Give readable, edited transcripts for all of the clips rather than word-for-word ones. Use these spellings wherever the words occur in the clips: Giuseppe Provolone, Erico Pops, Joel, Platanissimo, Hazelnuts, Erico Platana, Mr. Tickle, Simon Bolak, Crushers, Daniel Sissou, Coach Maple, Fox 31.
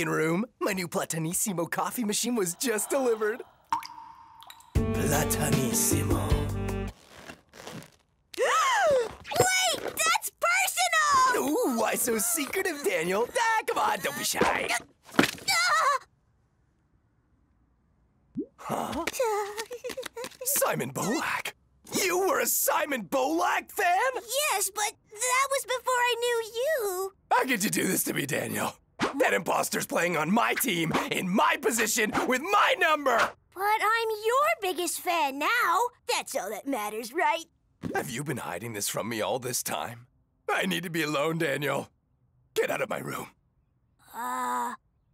making room. My new Platanissimo coffee machine was just delivered. Platanissimo. Wait, that's personal! Ooh, why so secretive, Daniel? Ah, come on, don't be shy. Huh? Simon Bolak. You were a Simon Bolak fan? Yes, but that was before I knew you. How could you do this to me, Daniel? That imposter's playing on my team, in my position, with my number! But I'm your biggest fan now. That's all that matters, right? Have you been hiding this from me all this time? I need to be alone, Daniel. Get out of my room.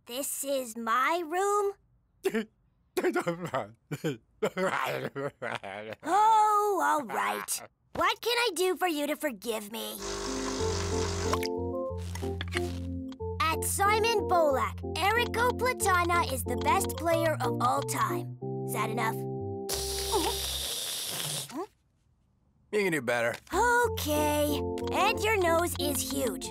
This is my room? Oh, all right. What can I do for you to forgive me? At Simon Bolak, Erico Platana is the best player of all time. Is that enough? Huh? You can do better. Okay. And your nose is huge.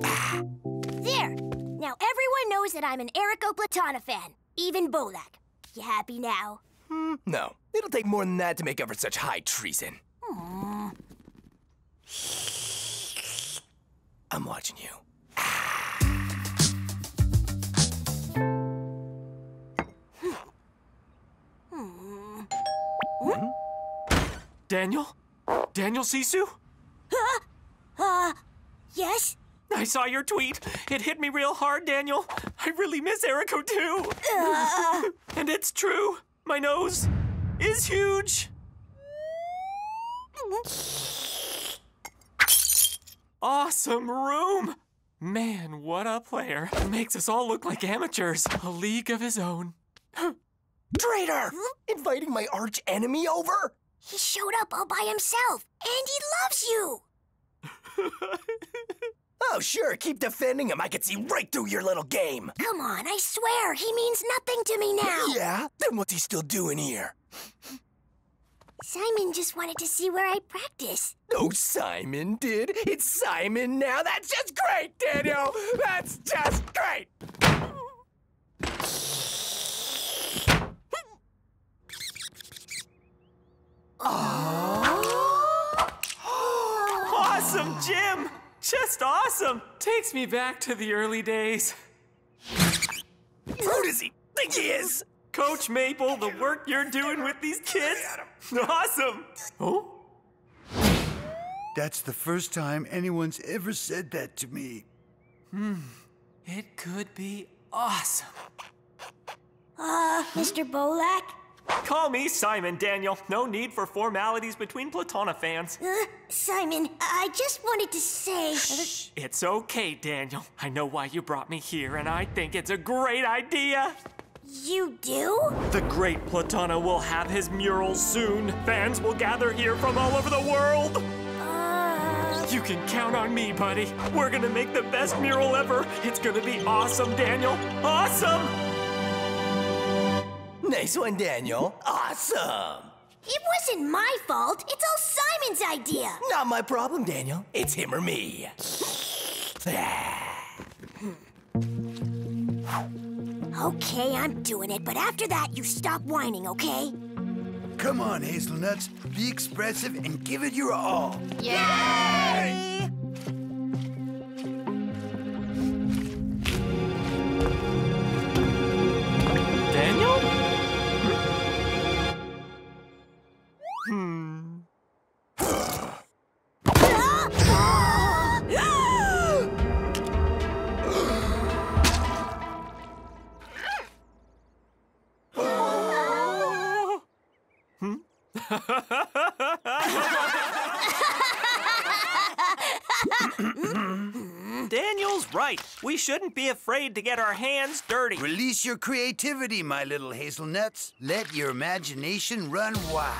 There. Now everyone knows that I'm an Erico Platana fan. Even Bolak. You happy now? No. It'll take more than that to make up for such high treason. I'm watching you. Daniel? Daniel Sissou? Yes? I saw your tweet. It hit me real hard, Daniel. I really miss Erico, too. And it's true. My nose is huge. Awesome room. Man, what a player. Makes us all look like amateurs. A league of his own. Traitor! Inviting my arch enemy over? He showed up all by himself, and he loves you. Oh, sure, keep defending him. I can see right through your little game. Come on, I swear, he means nothing to me now. Yeah? Then what's he still doing here? Simon just wanted to see where I practice. Oh, Simon did? It's Simon now? That's just great, Daniel! That's just great! Awesome gym! Just awesome! Takes me back to the early days. Who does he think he is? Coach Maple, the work you're doing with these kids? Awesome! Oh? That's the first time anyone's ever said that to me. It could be awesome. Mr. Bolak? Call me Simon, Daniel. No need for formalities between Platana fans. Simon, I just wanted to say... Shh, it's okay, Daniel. I know why you brought me here, and I think it's a great idea. You do? The great Platana will have his mural soon. Fans will gather here from all over the world. You can count on me, buddy. We're gonna make the best mural ever. It's gonna be awesome, Daniel. Awesome! Nice one, Daniel. Awesome! It wasn't my fault. It's all Simon's idea. Not my problem, Daniel. It's him or me. Okay, I'm doing it, but after that, you stop whining, okay? Come on, Hazelnuts. Be expressive and give it your all. Yay! Daniel? Daniel's right. We shouldn't be afraid to get our hands dirty. Release your creativity, my little Hazelnuts. Let your imagination run wild.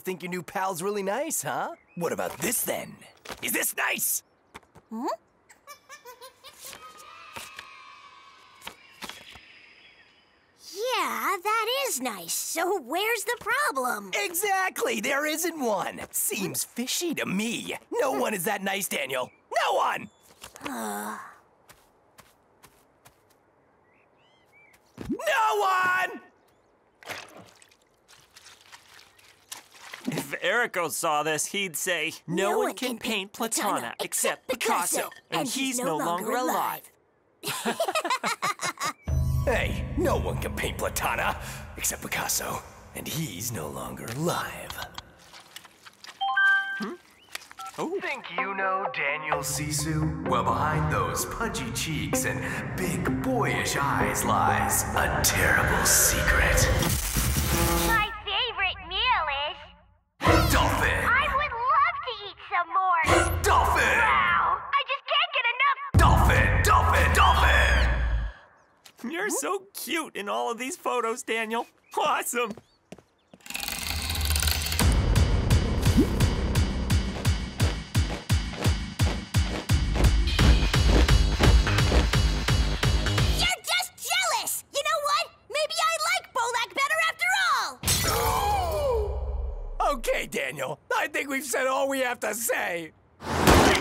think your new pal's really nice, huh? What about this, then? Is this nice? Huh? Yeah, that is nice. So where's the problem? Exactly. There isn't one. Seems fishy to me. No one is that nice, Daniel. No one! No one! If Erico saw this, he'd say, No one can paint Platana except Picasso, and he's no longer alive. Hey, no one can paint Platana except Picasso, and he's no longer alive. Oh. Think you know Daniel Sissou? Well, behind those pudgy cheeks and big boyish eyes lies a terrible secret. My favorite meal is... dolphin! I would love to eat some more! Dolphin! Wow! I just can't get enough... dolphin! Dolphin! Dolphin! You're so cute in all of these photos, Daniel. Awesome! Okay, Daniel, I think we've said all we have to say. Now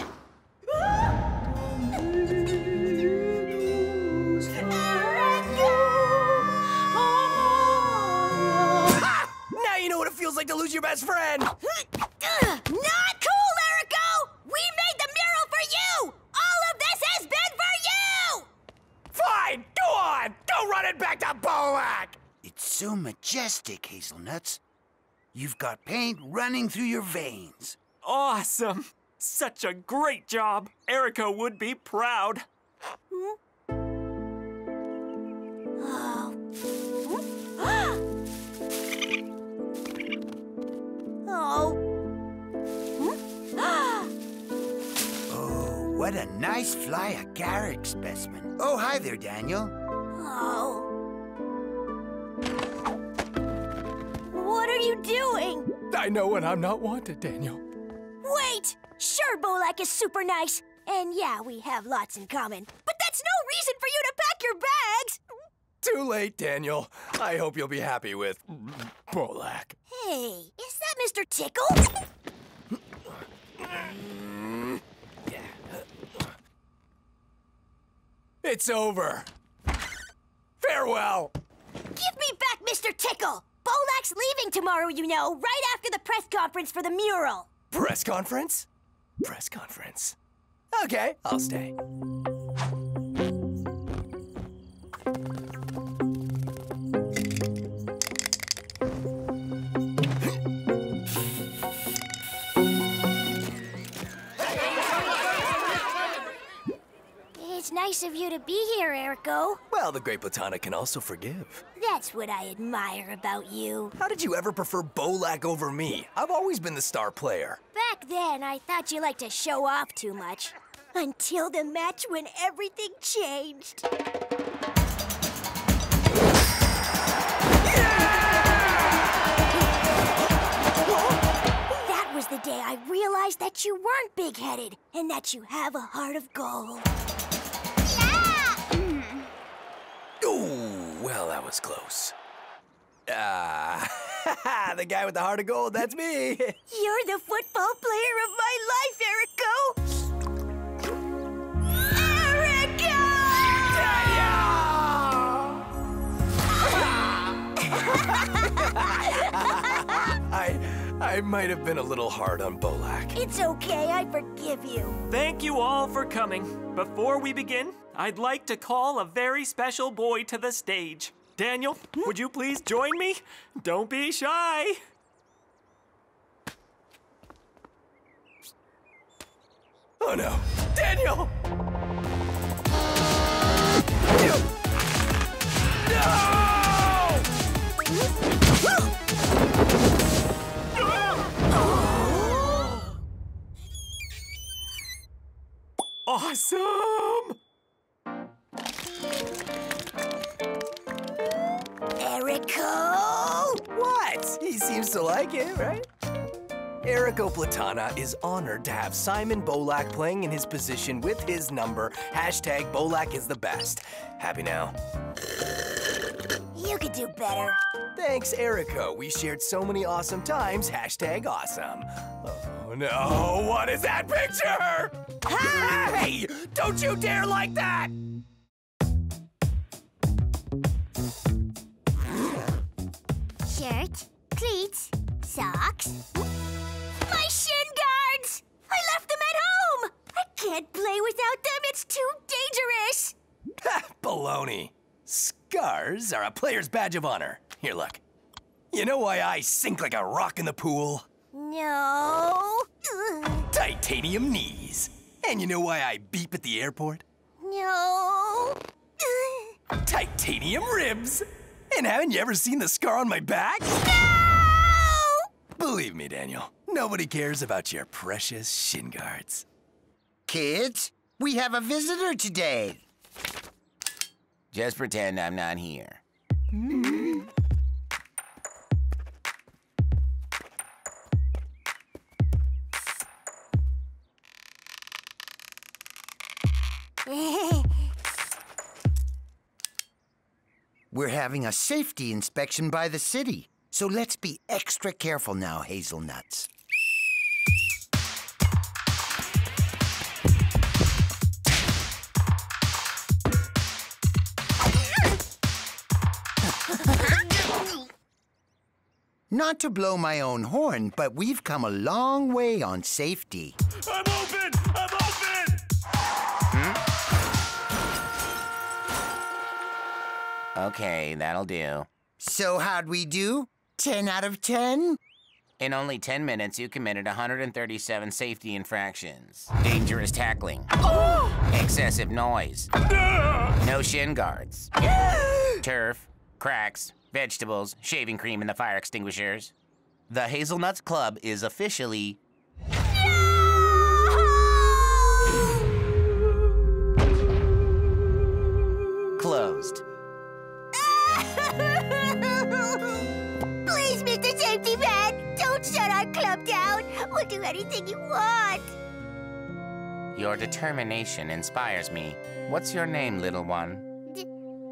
you know what it feels like to lose your best friend. Not cool, Erico! We made the mural for you! All of this has been for you! Fine, go on! Go run it back to Bolak! It's so majestic, Hazelnuts. You've got paint running through your veins. Awesome! Such a great job! Erico would be proud. Oh, what a nice fly agaric specimen. Oh, hi there, Daniel. Oh. What are you doing? I know when I'm not wanted, Daniel. Wait! Sure, Bolak is super nice. And yeah, we have lots in common. But that's no reason for you to pack your bags! Too late, Daniel. I hope you'll be happy with Bolak. Hey, is that Mr. Tickle? It's over. Farewell. Give me back Mr. Tickle! Bolak's leaving tomorrow, you know, right after the press conference for the mural. Press conference? Press conference. Okay, I'll stay. It's nice of you to be here, Erico. Well, the great Platana can also forgive. That's what I admire about you. How did you ever prefer Bolak over me? I've always been the star player. Back then, I thought you liked to show off too much. Until the match when everything changed. That was the day I realized that you weren't big-headed and that you have a heart of gold. Oh, well, that was close. The guy with the heart of gold, that's me. You're the football player of my life, Erico. Erico! I might have been a little hard on Bolak. It's okay, I forgive you. Thank you all for coming. Before we begin, I'd like to call a very special boy to the stage. Daniel, would you please join me? Don't be shy. Oh no, Daniel! No! Awesome! Erico! What? He seems to like it, right? Erico Platana is honored to have Simon Bolak playing in his position with his number. Hashtag Bolak is the best. Happy now? You could do better. Thanks, Erico. We shared so many awesome times. Hashtag awesome. Oh, no. What is that picture? Hey! Don't you dare like that! Shirt, cleats, socks. My shin guards! I left them at home! I can't play without them. It's too dangerous. Ha! Baloney. Scars are a player's badge of honor. Here, look. You know why I sink like a rock in the pool? No. Titanium knees. And you know why I beep at the airport? No. Titanium ribs. And haven't you ever seen the scar on my back? No! Believe me, Daniel, nobody cares about your precious shin guards. Kids, we have a visitor today. Just pretend I'm not here. Mm-hmm. We're having a safety inspection by the city, so let's be extra careful now, Hazelnuts. Not to blow my own horn, but we've come a long way on safety. I'm open! I'm open! Hmm? Okay, that'll do. So how'd we do? 10 out of 10? In only 10 minutes, you committed 137 safety infractions. Dangerous tackling. Oh! Excessive noise. No shin guards. Turf. Cracks. Vegetables, shaving cream, and the fire extinguishers. The Hazelnuts Club is officially... No! Closed. Please, Mr. Safety Man, don't shut our club down. We'll do anything you want. Your determination inspires me. What's your name, little one?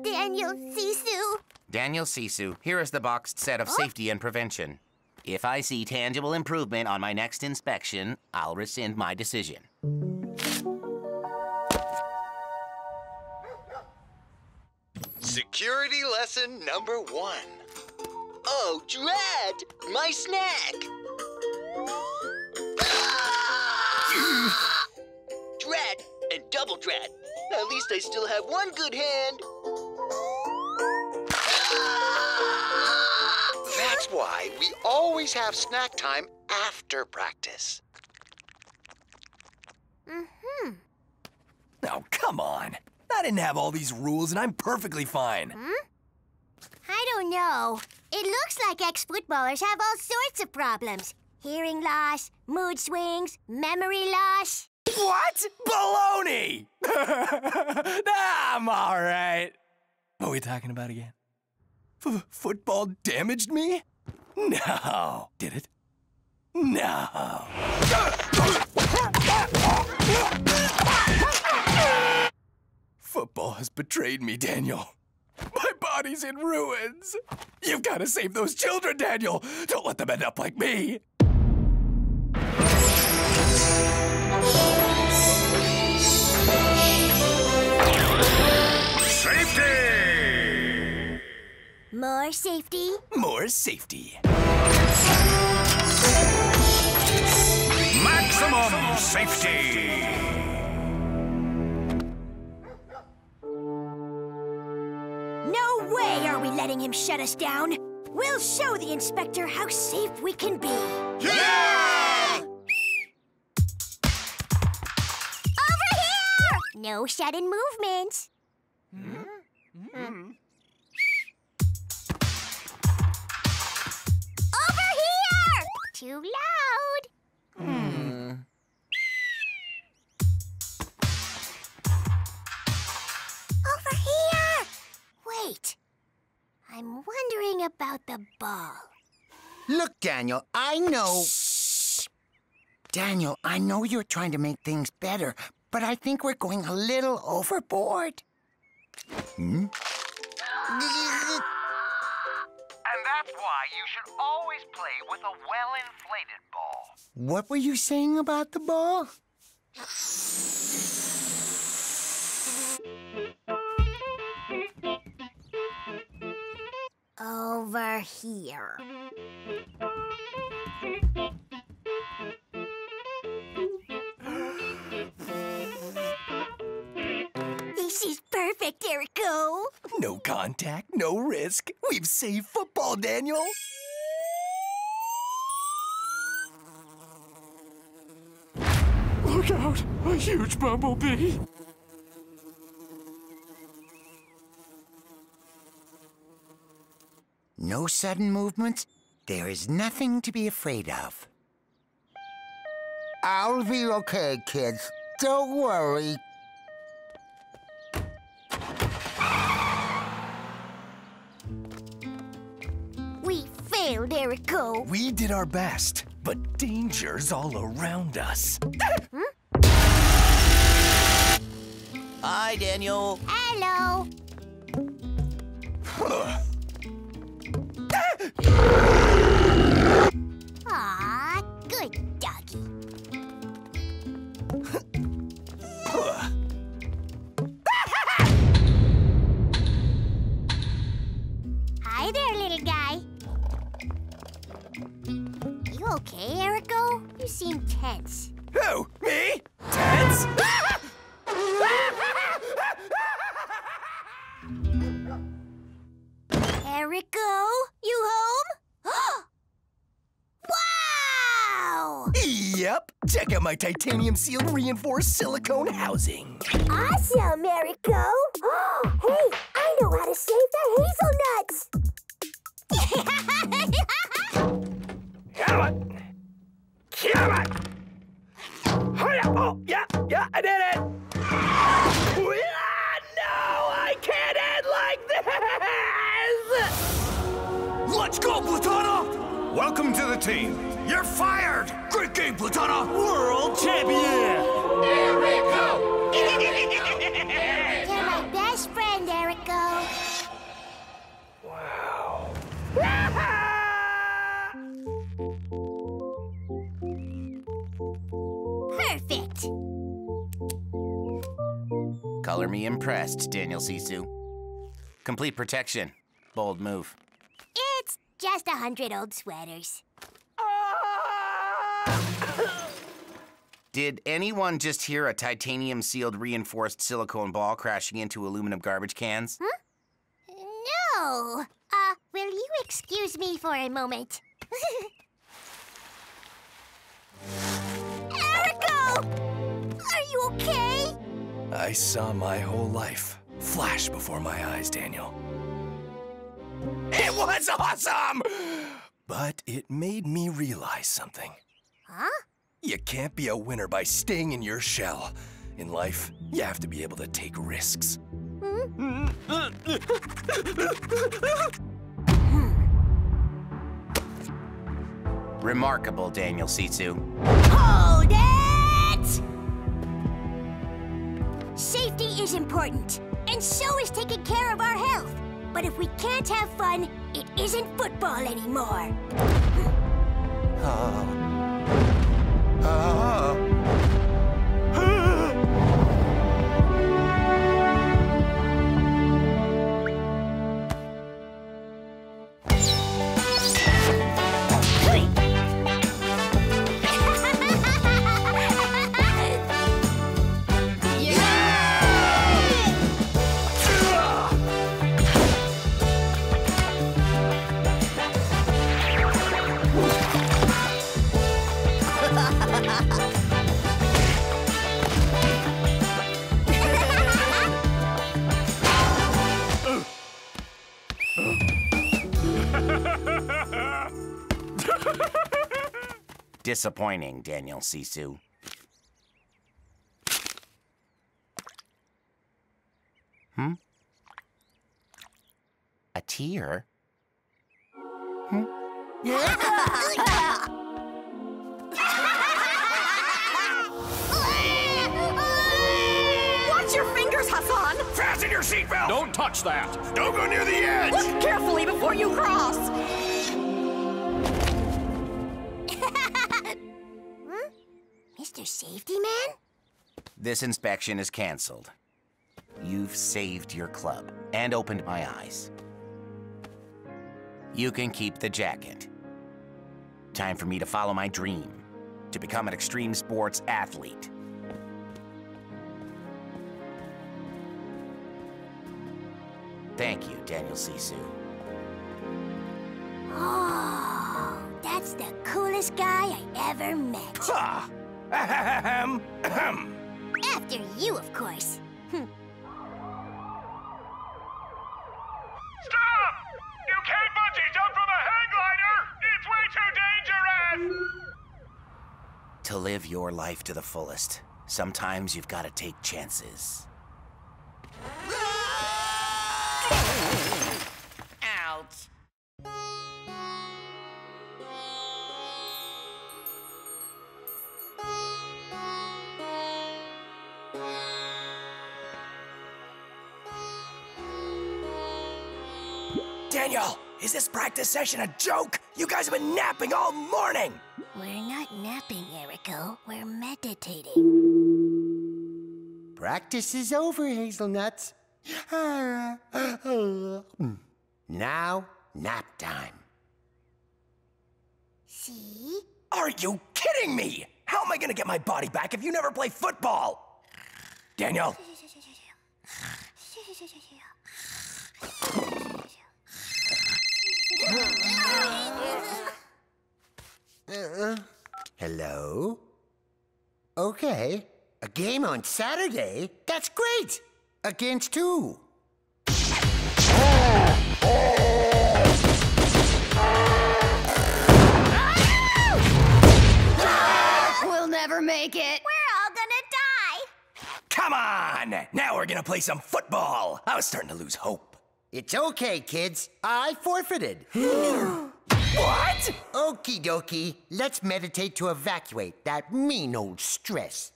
Daniel Sissou. Daniel Sissou, here is the boxed set of safety and prevention. If I see tangible improvement on my next inspection, I'll rescind my decision. Security lesson number 1. Oh, dread! My snack! Ah! Dread and double dread. At least I still have one good hand. That's why we always have snack time after practice. Mm-hmm. Oh, come on. I didn't have all these rules, and I'm perfectly fine. Hmm? I don't know. It looks like ex-footballers have all sorts of problems. Hearing loss, mood swings, memory loss. What? Baloney! I'm all right. What are we talking about again? Football damaged me? No. Did it? No. Football has betrayed me, Daniel. My body's in ruins. You've got to save those children, Daniel. Don't let them end up like me. More safety. More safety. Maximum safety. No way are we letting him shut us down. We'll show the inspector how safe we can be. Yeah! Over here! No sudden movements. Hmm? Hmm. Too loud. Hmm. Over here! Wait. I'm wondering about the ball. Look, Daniel, I know... Shh! Daniel, I know you're trying to make things better, but I think we're going a little overboard. Hmm? And that's why you should always play with a well-inflated ball. What were you saying about the ball? Over here. This is perfect, Erico. No contact, no risk. We've saved football, Daniel. Look out! A huge bumblebee! No sudden movements. There is nothing to be afraid of. I'll be okay, kids. Don't worry. We failed, Erico. We did our best, but danger's all around us. Hmm? Hi, Daniel. Hello. Aw, good doggy. Hi there, little guy. You okay, Erico? You seem tense. Who? Me? Tense? Erico? You home? Wow! Yep. Check out my titanium-sealed reinforced silicone housing. Awesome, Erico. Hey, I know how to save the hazelnuts. Come on. Hurry up. Oh, yeah, I did it. No, I can't end like this. Let's go, Platana! Welcome to the team. You're fired! Great game, Platana! World champion! Erico! Erico! You're my best friend, Erico. Wow. Perfect. Color me impressed, Daniel Sissou. Complete protection. Bold move. It's just 100 old sweaters. Did anyone just hear a titanium-sealed reinforced silicone ball crashing into aluminum garbage cans? Huh? No. Will you excuse me for a moment? Erico! Are you okay? I saw my whole life flash before my eyes, Daniel. It was awesome! But it made me realize something. Huh? You can't be a winner by staying in your shell. In life, you have to be able to take risks. Hmm? Remarkable, Daniel Sissou. Hold it! Safety is important, and so is taking care of our health. But if we can't have fun, it isn't football anymore. Disappointing, Daniel Sissou. Hmm? A tear? Hmm? Fasten your seatbelt! Don't touch that! Don't go near the edge! Look carefully before you cross! Huh? Mr. Safety Man? This inspection is canceled. You've saved your club and opened my eyes. You can keep the jacket. Time for me to follow my dream, to become an extreme sports athlete. Thank you, Daniel Sissou. Oh, that's the coolest guy I ever met. Ha! Ahem! Ahem! After you, of course. Hm. Stop! You can't bungee jump from a hang glider! It's way too dangerous! To live your life to the fullest, sometimes you've got to take chances. Ouch. Daniel, is this practice session a joke? You guys have been napping all morning! We're not napping, Erico. We're meditating. Practice is over, Hazelnuts. Now, nap time. See? Are you kidding me? How am I gonna get my body back if you never play football? Daniel? Hello? Okay. A game on Saturday? That's great! Against who? We'll never make it. We're all gonna die. Come on! Now we're gonna play some football. I was starting to lose hope. It's okay, kids. I forfeited. What? Okie dokie. Let's meditate to evacuate that mean old stress.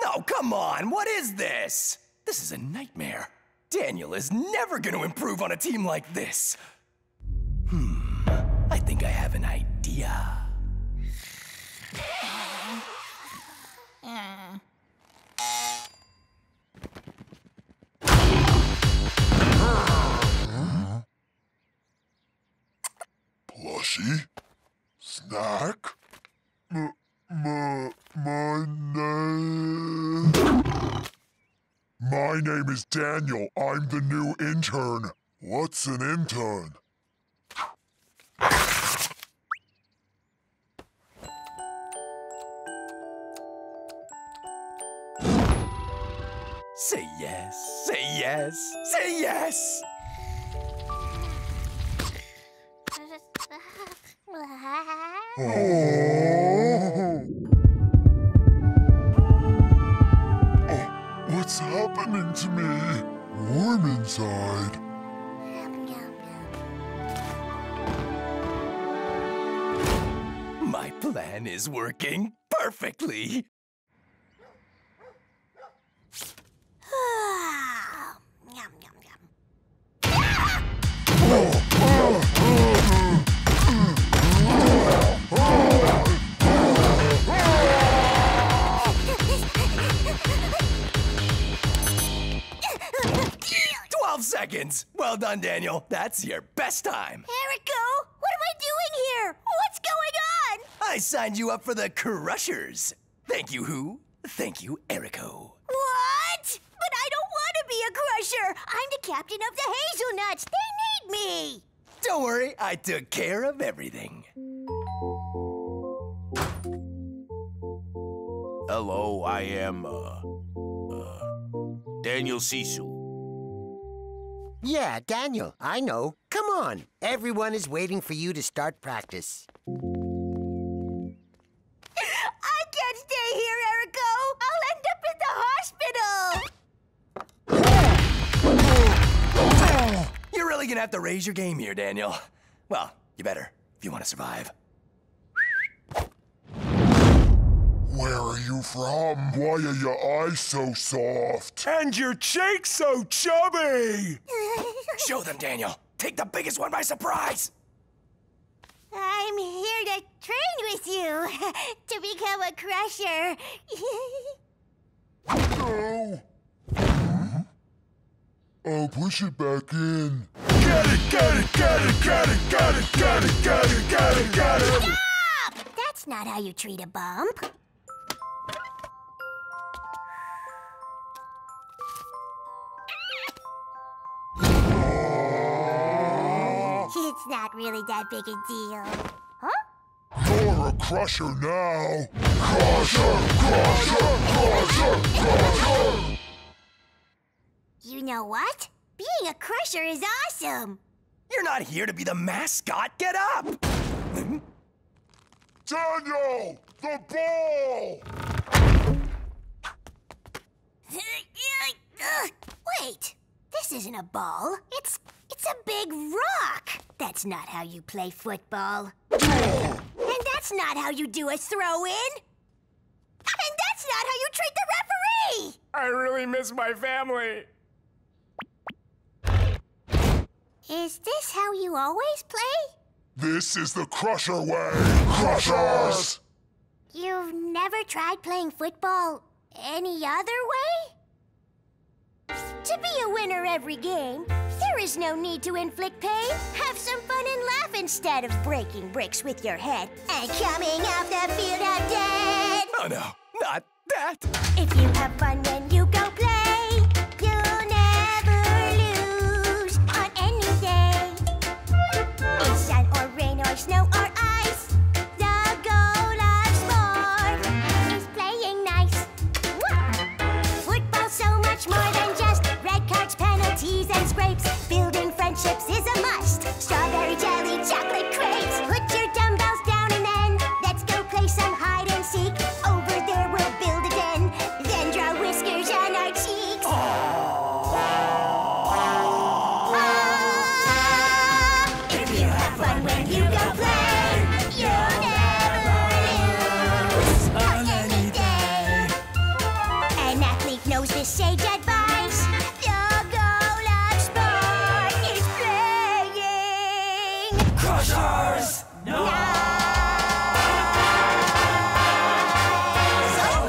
No, come on, what is this? This is a nightmare. Daniel is never gonna improve on a team like this. I think I have an idea. Plushie? Snack? My name is Daniel. I'm the new intern. What's an intern? Say yes, say yes, say yes! What's happening to me? Warm inside. My plan is working perfectly. Seconds. Well done, Daniel. That's your best time. Erico, what am I doing here? What's going on? I signed you up for the Crushers. Thank you, who? Thank you, Erico. What? But I don't want to be a Crusher. I'm the captain of the Hazelnuts. They need me. Don't worry. I took care of everything. Hello, I am, Daniel Sissou. Yeah, Daniel, I know. Come on. Everyone is waiting for you to start practice. I can't stay here, Erico. I'll end up in the hospital. You're really gonna have to raise your game here, Daniel. Well, you better, if you want to survive. Where are you from? Why are your eyes so soft? And your cheeks so chubby! Show them, Daniel. Take the biggest one by surprise! I'm here to train with you, to become a Crusher. No! Huh? I'll push it back in. Get it, get it, get it, get it, get it, get it, get it, get it, get it! Stop! That's not how you treat a bump. It's not really that big a deal. Huh? You're a Crusher now! Crusher! Crusher! Crusher! Crusher! You know what? Being a Crusher is awesome! You're not here to be the mascot! Get up! Daniel! The ball! Wait! This isn't a ball. It's a big rock. That's not how you play football. And that's not how you do a throw-in. And that's not how you treat the referee. I really miss my family. Is this how you always play? This is the Crusher way. Crushers! You've never tried playing football any other way? To be a winner every game, there is no need to inflict pain. Have some fun and laugh instead of breaking bricks with your head and coming off the field out dead. Oh no, not that. If you have fun when you go play, you'll never lose on any day. In sun or rain or snow or ice, the goal of sport is playing nice. Football's so much more than just red cards, penalties, and scrapes. Building friendships is a must. Strawberry jelly, chocolate crepes. Put your dumbbells down and then let's go play some hide and seek. Over there we'll build a den, then draw whiskers on our cheeks. If you have fun when you go play, you'll never lose on any day. An athlete knows this sage advice. Crushers! No! Oh,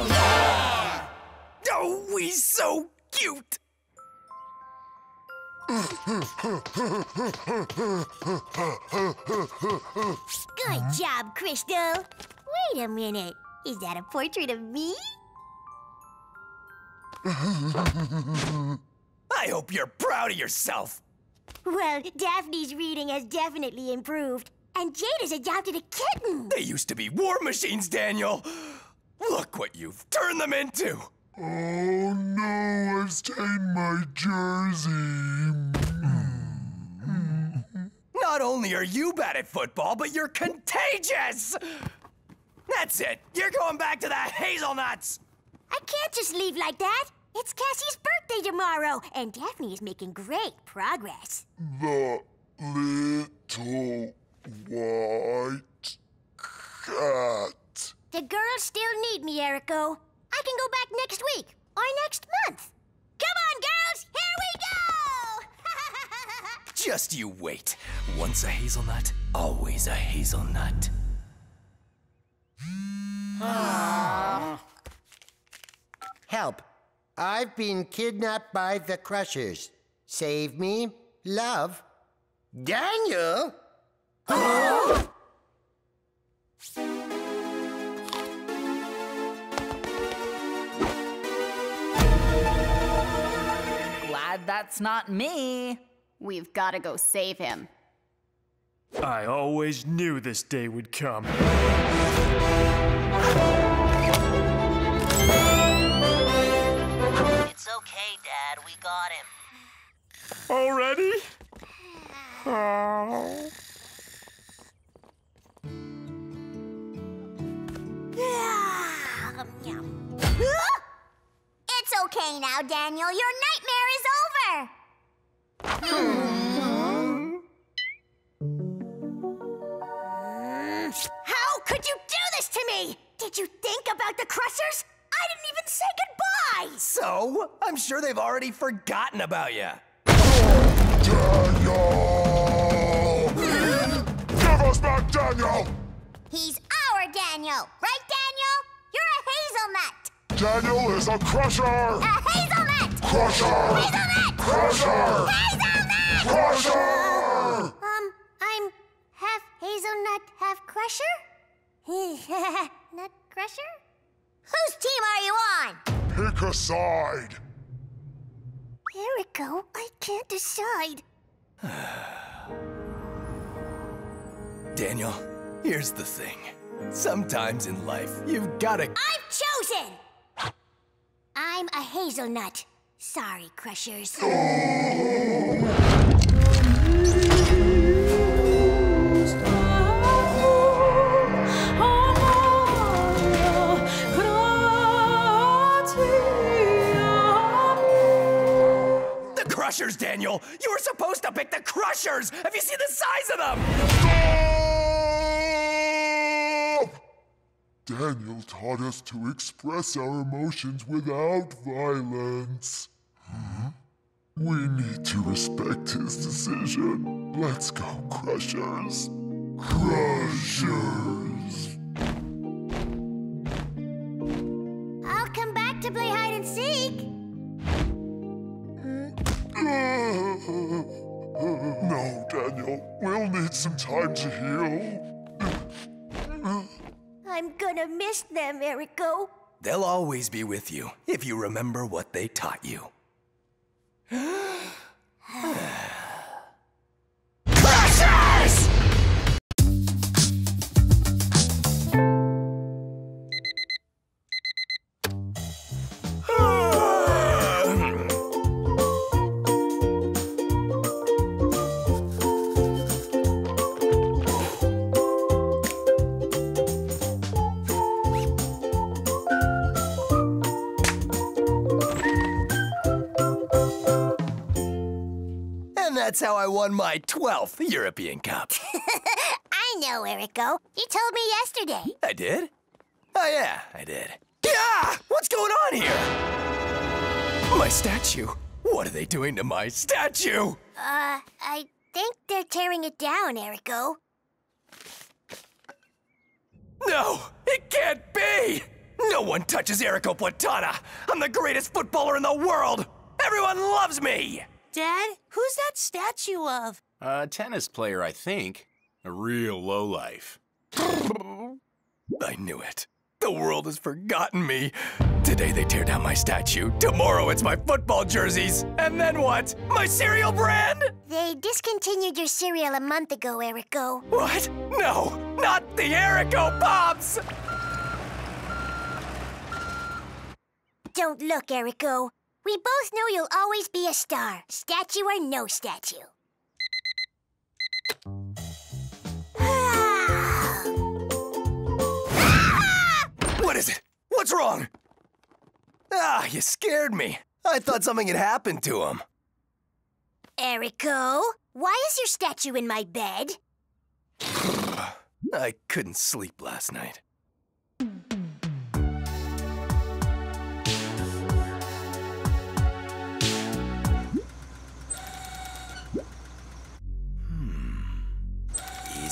yeah! Oh, he's so cute! Good job, Crystal! Wait a minute, is that a portrait of me? I hope you're proud of yourself! Well, Daphne's reading has definitely improved, and Jade has adopted a kitten. They used to be war machines, Daniel. Look what you've turned them into. Oh, no, I've stained my jersey. Not only are you bad at football, but you're contagious. That's it. You're going back to the Hazelnuts. I can't just leave like that. It's Cassie's birthday tomorrow, and Daphne is making great progress. The little white cat. The girls still need me, Erico. I can go back next week, or next month. Come on, girls, here we go! Just you wait. Once a hazelnut, always a hazelnut. Help. I've been kidnapped by the Crushers. Save me, love. Daniel? Oh! Glad that's not me. We've got to go save him. I always knew this day would come. It's okay, Dad. We got him. Already? Oh. It's okay now, Daniel. Your nightmare is over. How could you do this to me? Did you think about the Crushers? I didn't even say goodbye! So? I'm sure they've already forgotten about you. Daniel! Give us back Daniel! He's our Daniel, right, Daniel? You're a hazelnut! Daniel is a crusher! A hazelnut! Crusher! Hazelnut! Crusher! Hazelnut! Crusher! I'm half hazelnut, half crusher? Nut crusher? Whose team are you on? Pick a side. Erico, I can't decide. Daniel, here's the thing. Sometimes in life, you've gotta... I've chosen! I'm a hazelnut. Sorry, Crushers. Crushers, Daniel! You were supposed to pick the Crushers! Have you seen the size of them? Stop! Daniel taught us to express our emotions without violence. Huh? We need to respect his decision. Let's go, Crushers. Crushers! I'll come back to play hide and seek. No, Daniel. We'll need some time to heal. I'm gonna miss them, Erico. They'll always be with you, if you remember what they taught you. Crushers! That's how I won my 12th European Cup. I know, Erico. You told me yesterday. I did? Oh, yeah, I did. Yeah! What's going on here? My statue. What are they doing to my statue? I think they're tearing it down, Erico. No, it can't be! No one touches Erico Platana. I'm the greatest footballer in the world. Everyone loves me. Dad, who's that statue of? A tennis player, I think. A real lowlife. I knew it. The world has forgotten me. Today they tear down my statue. Tomorrow it's my football jerseys. And then what? My cereal brand? They discontinued your cereal a month ago, Erico. What? No, not the Erico Pops! Don't look, Erico. We both know you'll always be a star, statue or no statue. What is it? What's wrong? Ah, you scared me. I thought something had happened to him. Erico, why is your statue in my bed? I couldn't sleep last night.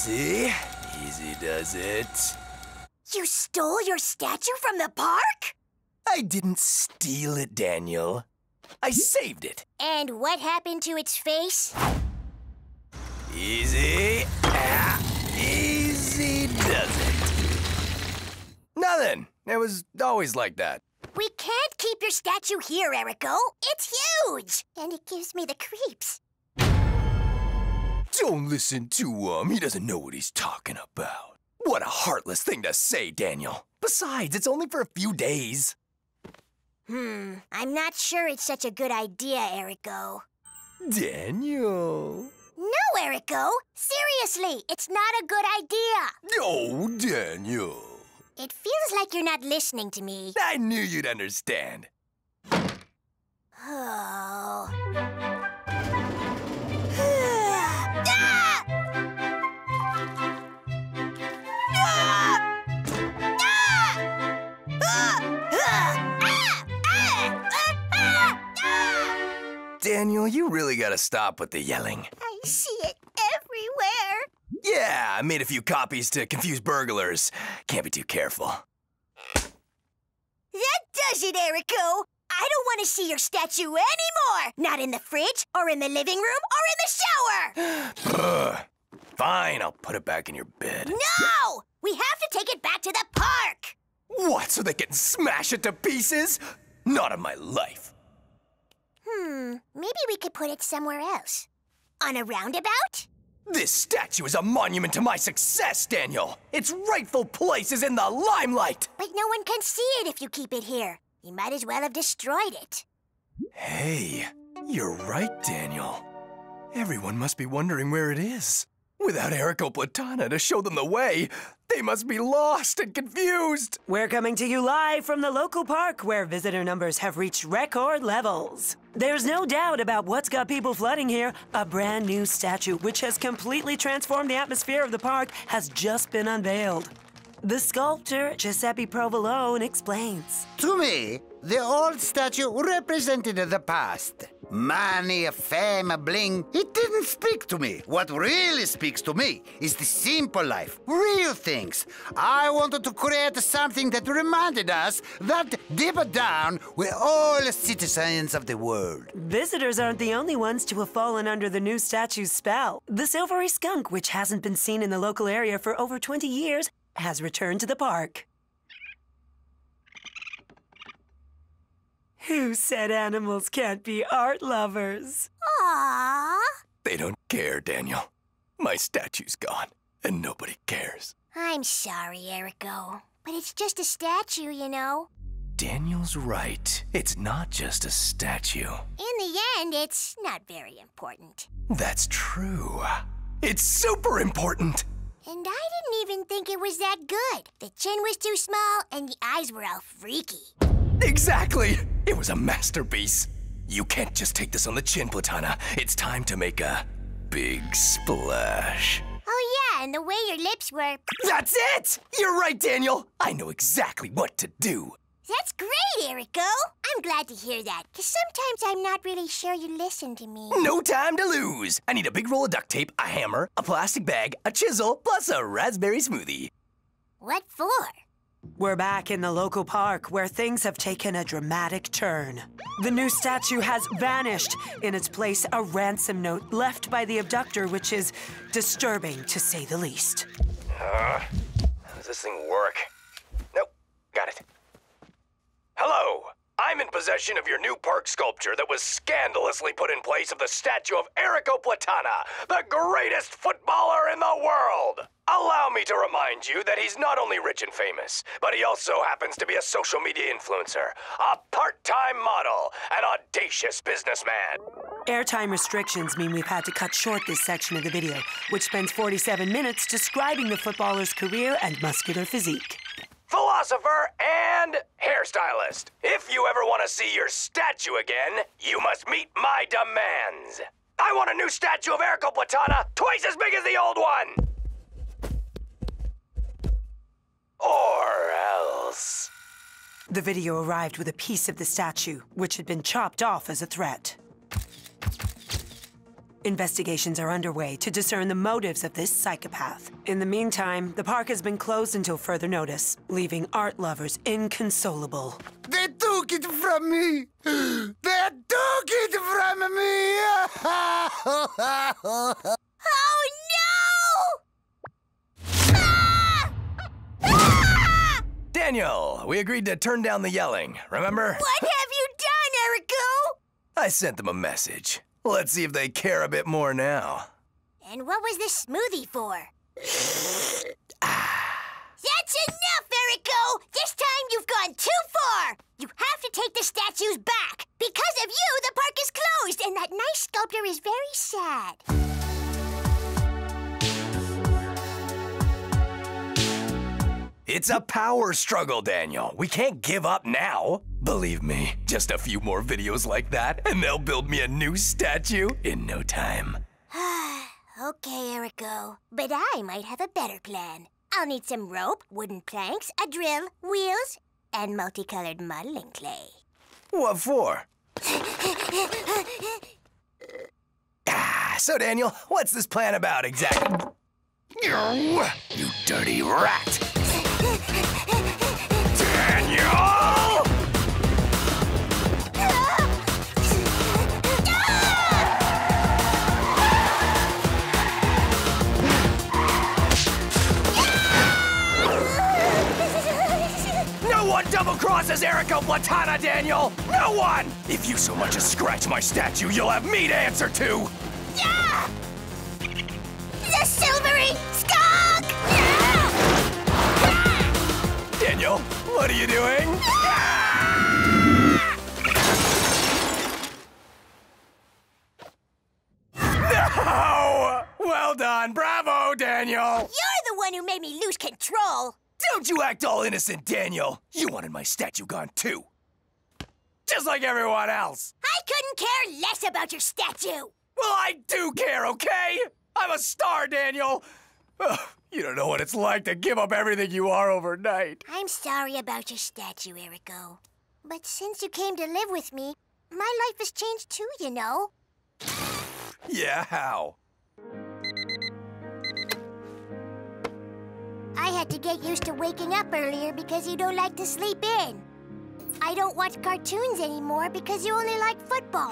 Easy. Easy does it. You stole your statue from the park? I didn't steal it, Daniel. I saved it. And what happened to its face? Easy. Easy does it. Nothing. It was always like that. We can't keep your statue here, Erico. It's huge. And it gives me the creeps. Don't listen to him. He doesn't know what he's talking about. What a heartless thing to say, Daniel. Besides, it's only for a few days. I'm not sure it's such a good idea, Erico. Daniel. No, Erico. Seriously, it's not a good idea. No, Daniel. It feels like you're not listening to me. I knew you'd understand. Oh... Daniel, you really gotta stop with the yelling. I see it everywhere. Yeah, I made a few copies to confuse burglars. Can't be too careful. That does it, Erico. I don't want to see your statue anymore. Not in the fridge, or in the living room, or in the shower. Fine, I'll put it back in your bed. No! We have to take it back to the park. What, so they can smash it to pieces? Not in my life. Maybe we could put it somewhere else. On a roundabout? This statue is a monument to my success, Daniel. Its rightful place is in the limelight. But no one can see it if you keep it here. You might as well have destroyed it. Hey, you're right, Daniel. Everyone must be wondering where it is. Without Erico Platana to show them the way, they must be lost and confused. We're coming to you live from the local park where visitor numbers have reached record levels. There's no doubt about what's got people flooding here. A brand new statue, which has completely transformed the atmosphere of the park, has just been unveiled. The sculptor, Giuseppe Provolone, explains. To me, the old statue represented the past. Money, fame, bling, it didn't speak to me. What really speaks to me is the simple life, real things. I wanted to create something that reminded us that deep down, we're all citizens of the world. Visitors aren't the only ones to have fallen under the new statue's spell. The silvery skunk, which hasn't been seen in the local area for over 20 years, has returned to the park. Who said animals can't be art lovers? Aww. They don't care, Daniel. My statue's gone, and nobody cares. I'm sorry, Erico, but it's just a statue, you know. Daniel's right. It's not just a statue. In the end, it's not very important. That's true. It's super important. And I didn't even think it was that good. The chin was too small, and the eyes were all freaky. Exactly! It was a masterpiece. You can't just take this on the chin, Platana. It's time to make a big splash. Oh yeah, and the way your lips were... That's it! You're right, Daniel. I know exactly what to do. That's great, Erico. I'm glad to hear that, because sometimes I'm not really sure you listen to me. No time to lose. I need a big roll of duct tape, a hammer, a plastic bag, a chisel, plus a raspberry smoothie. What for? We're back in the local park, where things have taken a dramatic turn. The new statue has vanished. In its place, a ransom note left by the abductor, which is disturbing, to say the least. How does this thing work? Nope, got it. Hello! I'm in possession of your new park sculpture that was scandalously put in place of the statue of Erico Platana, the greatest footballer in the world! Allow me to remind you that he's not only rich and famous, but he also happens to be a social media influencer, a part-time model, an audacious businessman. Airtime restrictions mean we've had to cut short this section of the video, which spends 47 minutes describing the footballer's career and muscular physique. Philosopher and hairstylist. If you ever want to see your statue again, you must meet my demands. I want a new statue of Erico Platana, twice as big as the old one. Or else. The video arrived with a piece of the statue, which had been chopped off as a threat. Investigations are underway to discern the motives of this psychopath. In the meantime, the park has been closed until further notice, leaving art lovers inconsolable. They took it from me! They took it from me! Oh no! Ah! Ah! Daniel, we agreed to turn down the yelling, remember? What have you done, Erico? I sent them a message. Let's see if they care a bit more now. And what was this smoothie for? That's enough, Erico! This time you've gone too far! You have to take the statues back! Because of you, the park is closed, and that nice sculptor is very sad. It's a power struggle, Daniel. We can't give up now. Believe me, just a few more videos like that, and they'll build me a new statue in no time. Okay, Erico, but I might have a better plan. I'll need some rope, wooden planks, a drill, wheels, and multicolored modeling clay. What for? So Daniel, what's this plan about exactly? Oh, you dirty rat! Daniel! Double-crosses Erico Platana, Daniel! No one! If you so much as scratch my statue, you'll have me to answer to! Yeah! The silvery skunk! Yeah! Daniel, what are you doing? Yeah! No! Well done! Bravo, Daniel! You're the one who made me lose control! Don't you act all innocent, Daniel! You wanted my statue gone, too! Just like everyone else! I couldn't care less about your statue! Well, I do care, okay? I'm a star, Daniel! Oh, you don't know what it's like to give up everything you are overnight. I'm sorry about your statue, Erico. But since you came to live with me, my life has changed too, you know. Yeah, how? I had to get used to waking up earlier because you don't like to sleep in. I don't watch cartoons anymore because you only like football.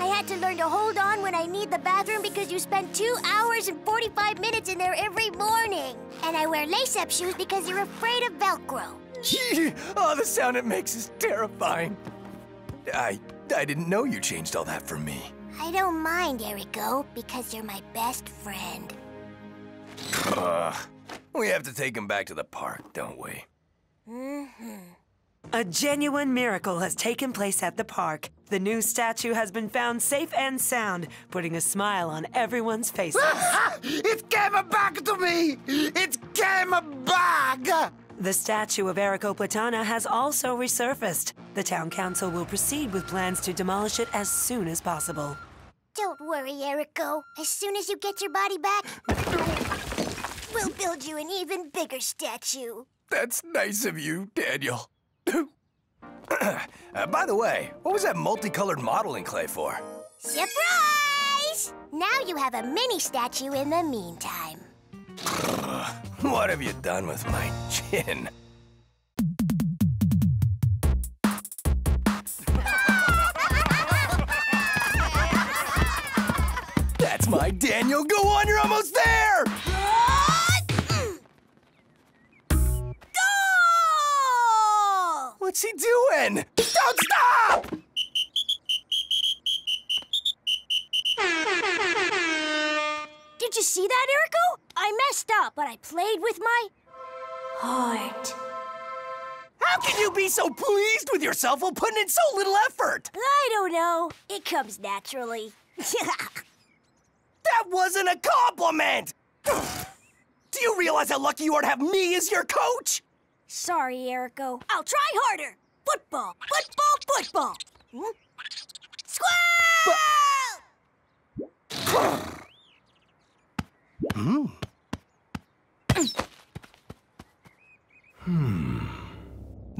I had to learn to hold on when I need the bathroom because you spend 2 hours and 45 minutes in there every morning. And I wear lace-up shoes because you're afraid of Velcro. Oh, the sound it makes is terrifying. I didn't know you changed all that for me. I don't mind, Erico, because you're my best friend. We have to take him back to the park, don't we? Mm-hmm. A genuine miracle has taken place at the park. The new statue has been found safe and sound, putting a smile on everyone's faces. It came back to me! It came back! The statue of Erico Platana has also resurfaced. The town council will proceed with plans to demolish it as soon as possible. Don't worry, Erico. As soon as you get your body back... We'll build you an even bigger statue. That's nice of you, Daniel. By the way, what was that multicolored modeling clay for? Surprise! Now you have a mini statue in the meantime. What have you done with my chin? That's my Daniel. Go on, you're almost there! What's he doing? Don't stop! Did you see that, Erico? I messed up, but I played with my heart. How can you be so pleased with yourself while putting in so little effort? I don't know. It comes naturally. That wasn't a compliment! Do you realize how lucky you are to have me as your coach? Sorry, Erico. I'll try harder. Football, football, football. Squirrel!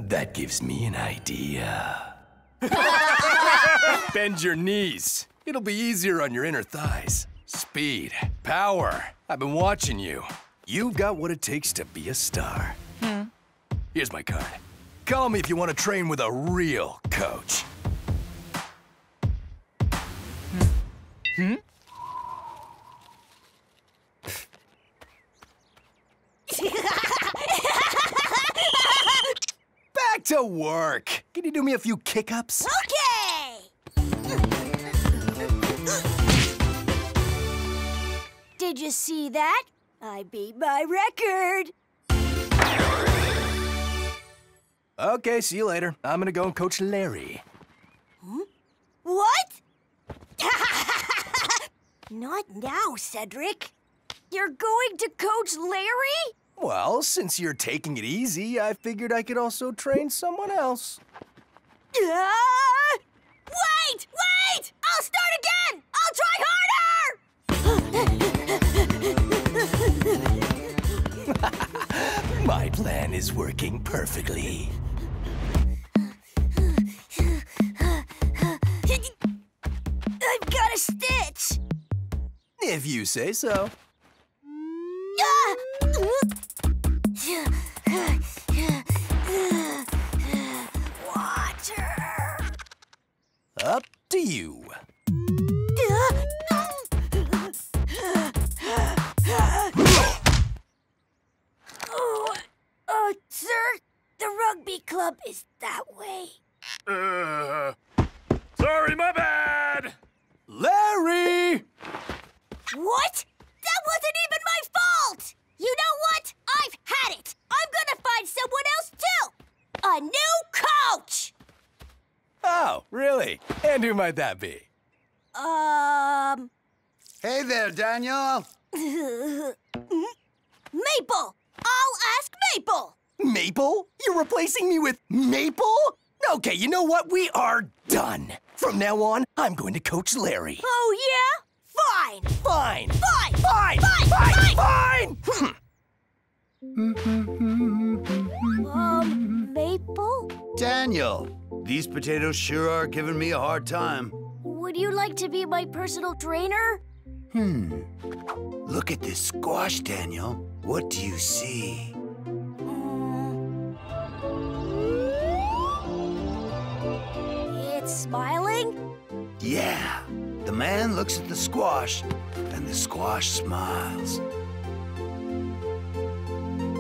That gives me an idea. Bend your knees. It'll be easier on your inner thighs. Speed, power. I've been watching you. You've got what it takes to be a star. Here's my card. Call me if you want to train with a real coach. Back to work. Can you do me a few kick-ups? Okay. Did you see that? I beat my record. Okay, see you later. I'm gonna go and coach Larry. What? Not now, Cedric. You're going to coach Larry? Well, since you're taking it easy, I figured I could also train someone else. Wait! Wait! I'll start again! I'll try harder! My plan is working perfectly. If you say so. Water. Up to you. Sir, the rugby club is that way. Sorry, my bad! Larry! What? That wasn't even my fault! You know what? I've had it! I'm gonna find someone else, too! A new coach! Oh, really? And who might that be? Hey there, Daniel! Maple! I'll ask Maple! Maple? You're replacing me with Maple? Okay, you know what? We are done. From now on, I'm going to coach Larry. Oh, yeah? Fine! Fine! Fine! Fine! Fine! Fine! Fine! Maple? Daniel, these potatoes sure are giving me a hard time. Would you like to be my personal trainer? Look at this squash, Daniel. What do you see? Smiling? Yeah. The man looks at the squash, and the squash smiles.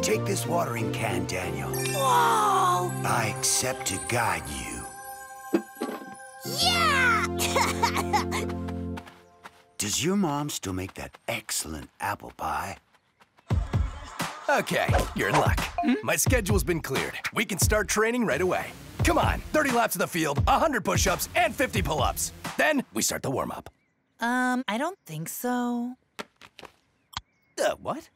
Take this watering can, Daniel. Whoa! I accept to guide you. Yeah! Does your mom still make that excellent apple pie? Okay, you're in luck. My schedule's been cleared. We can start training right away. Come on, 30 laps of the field, 100 push-ups, and 50 pull-ups. Then we start the warm-up. I don't think so. What?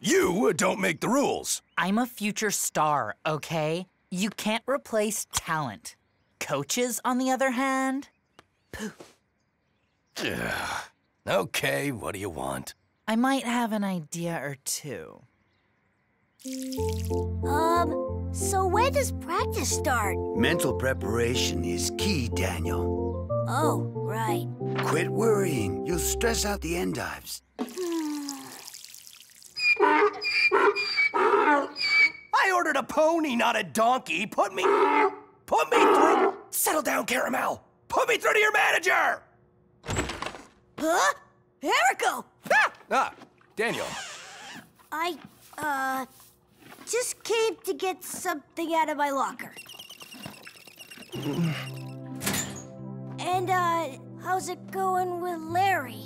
You don't make the rules. I'm a future star, okay? You can't replace talent. Coaches, on the other hand, poof. Okay, what do you want? I might have an idea or two. So when does practice start? Mental preparation is key, Daniel. Oh, right. Quit worrying. You'll stress out the endives. I ordered a pony, not a donkey. Put me through. Settle down, Caramel. Put me through to your manager. Huh? Erico! Ah, Daniel. I, just came to get something out of my locker. And, how's it going with Larry?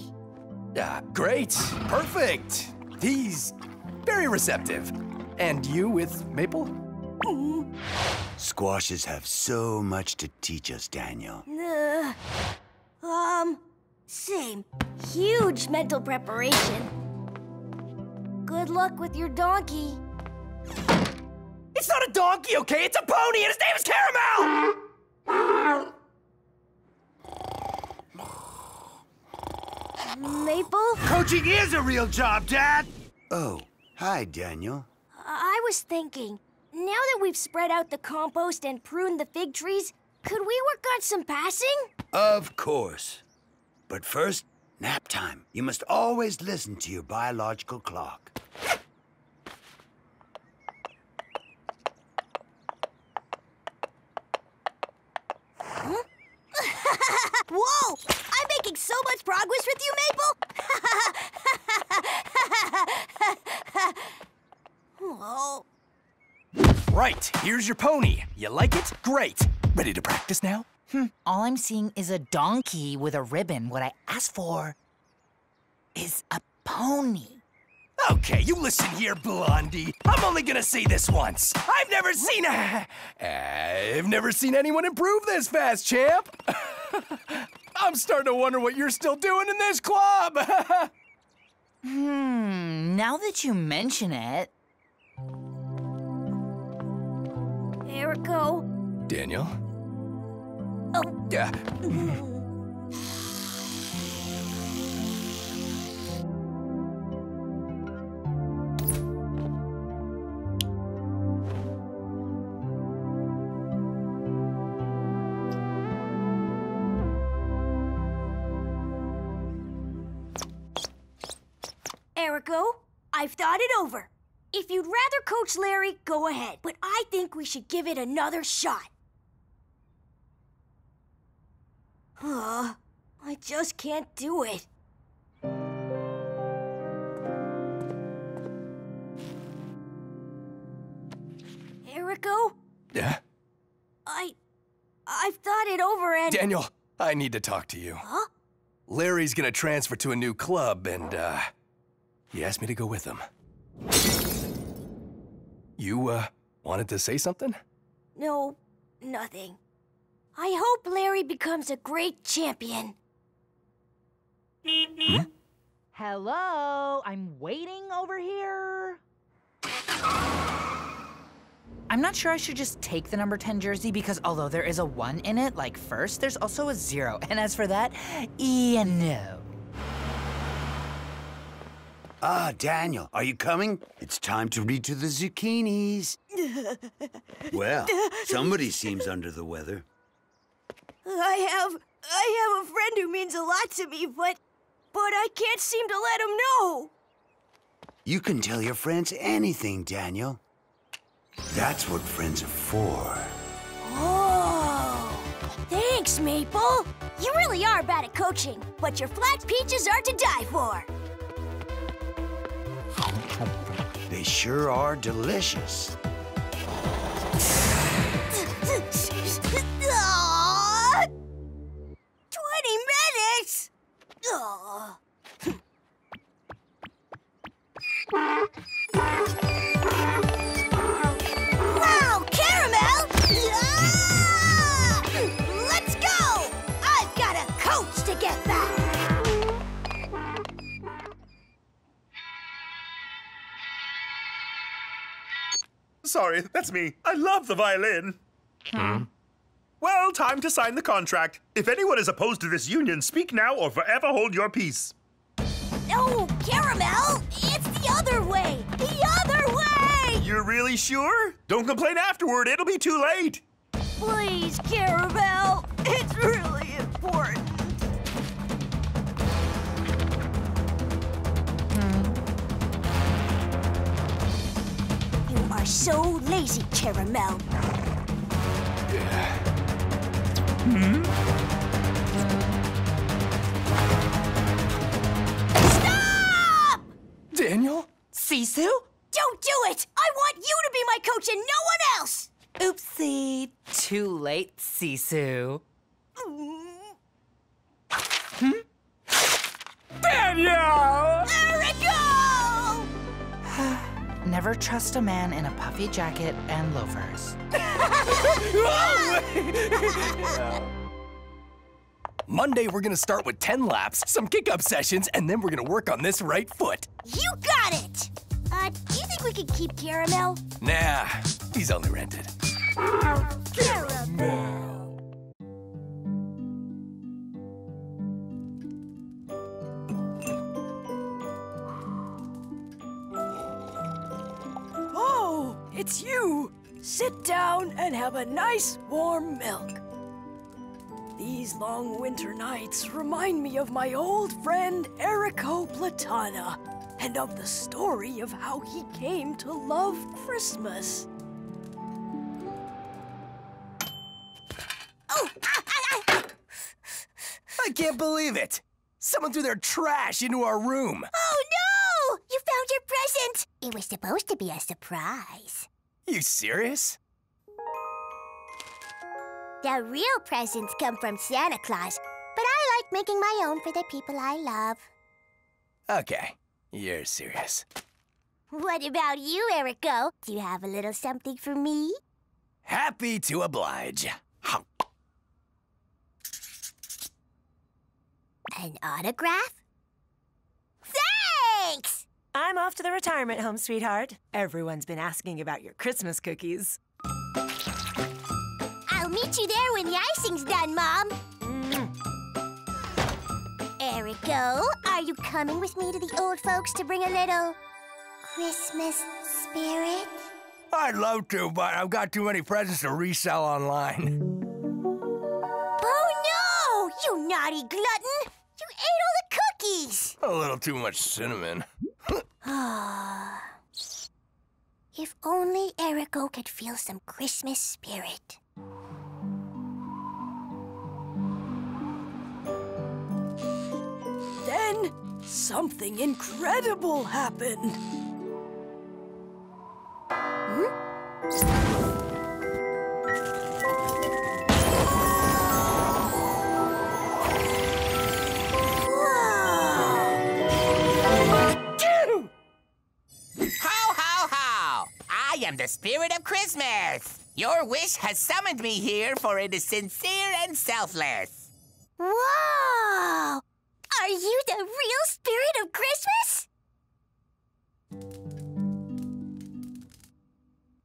Great. Perfect. He's very receptive. And you with Maple? Squashes have so much to teach us, Daniel. Same. Huge mental preparation. Good luck with your donkey. It's not a donkey, okay? It's a pony, and his name is Caramel! Maple? Coaching is a real job, Dad! Oh, hi, Daniel. I was thinking, now that we've spread out the compost and pruned the fig trees, could we work on some passing? Of course. But first, nap time. You must always listen to your biological clock. Whoa! I'm making so much progress with you, Maple! Whoa. Right, here's your pony. You like it? Great. Ready to practice now? All I'm seeing is a donkey with a ribbon. What I asked for is a pony. Okay, you listen here, Blondie. I'm only gonna say this once. I've never seen anyone improve this fast, champ. I'm starting to wonder what you're still doing in this club. Now that you mention it. Erico. Daniel? Oh. Yeah. Erico. I've thought it over. If you'd rather coach Larry, go ahead. But I think we should give it another shot. I just can't do it. Erico? Yeah? I've thought it over and... Daniel, I need to talk to you. Huh? Larry's gonna transfer to a new club and, he asked me to go with him. You, wanted to say something? No, nothing. I hope Larry becomes a great champion. Hmm? Hello, I'm waiting over here. I'm not sure I should just take the number 10 jersey because although there is a 1 in it, like first, there's also a 0. And as for that, you know. Ah, Daniel, are you coming? It's time to read to the zucchinis. Well, somebody seems under the weather. I have a friend who means a lot to me, but I can't seem to let him know. You can tell your friends anything, Daniel. That's what friends are for. Oh, thanks, Maple. You really are bad at coaching, but your flat peaches are to die for. They sure are delicious. Aww, 20 minutes! Aww. Wow, caramel! Ah! Let's go! I've got a coach to get back. Sorry, that's me. I love the violin. Hmm. Well, time to sign the contract. If anyone is opposed to this union, speak now or forever hold your peace. No, Caramel! It's the other way! The other way! You're really sure? Don't complain afterward. It'll be too late. Please, Caramel. It's really important. You are so lazy, Caramel. Yeah. Hmm? Stop! Daniel? Sissou? Don't do it! I want you to be my coach and no one else! Oopsie. Too late, Sissou. Hmm? Daniel! Erico! Never trust a man in a puffy jacket and loafers. Monday, we're gonna start with 10 laps, some kick-up sessions, and then we're gonna work on this right foot. You got it! Do you think we could keep Caramel? Nah, he's only rented. Caramel! It's you! Sit down and have a nice warm milk. These long winter nights remind me of my old friend Erico Platana and of the story of how he came to love Christmas. Oh! I can't believe it! Someone threw their trash into our room! Oh no! You found your present! It was supposed to be a surprise. You serious? The real presents come from Santa Claus, but I like making my own for the people I love. Okay, you're serious. What about you, Erico? Do you have a little something for me? Happy to oblige. An autograph? Thanks! I'm off to the retirement home, sweetheart. Everyone's been asking about your Christmas cookies. I'll meet you there when the icing's done, Mom. Erico, are you coming with me to the old folks to bring a little Christmas spirit? I'd love to, but I've got too many presents to resell online. Oh, no! You naughty glutton! You ate all the cookies! A little too much cinnamon. If only Erico could feel some Christmas spirit. Then, something incredible happened. I am the spirit of Christmas. Your wish has summoned me here, for it is sincere and selfless. Whoa! Are you the real spirit of Christmas?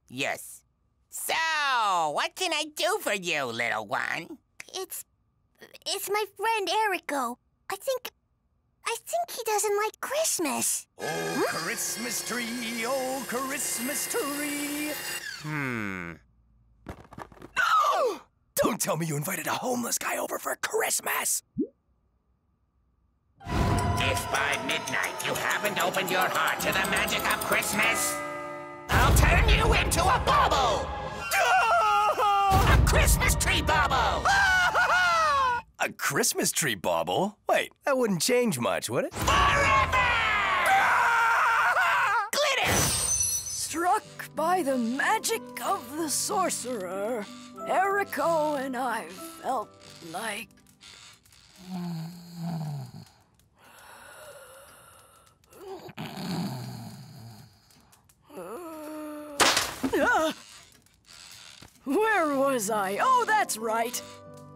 Yes. So, what can I do for you, little one? It's my friend Erico. I think he doesn't like Christmas. Oh, Christmas tree, oh, Christmas tree. Oh! Don't tell me you invited a homeless guy over for Christmas. If by midnight you haven't opened your heart to the magic of Christmas, I'll turn you into a bauble. Oh! A Christmas tree bauble. Oh! A Christmas tree bauble? Wait, that wouldn't change much, would it? Forever! Glitter! Struck by the magic of the sorcerer, Erico and I felt like... Where was I? Oh, that's right.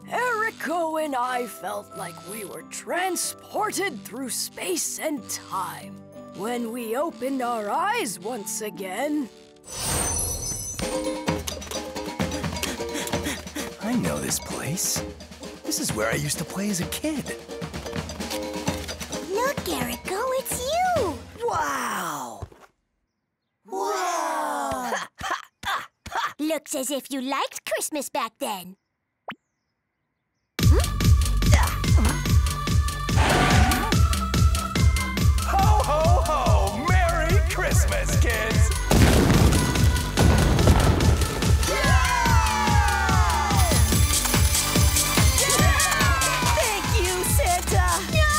Erico and I felt like we were transported through space and time. When we opened our eyes once again... I know this place. This is where I used to play as a kid. Look, Erico, it's you! Wow! Wow! Looks as if you liked Christmas back then. Christmas, kids! Yeah! Yeah! Thank you, Santa! No!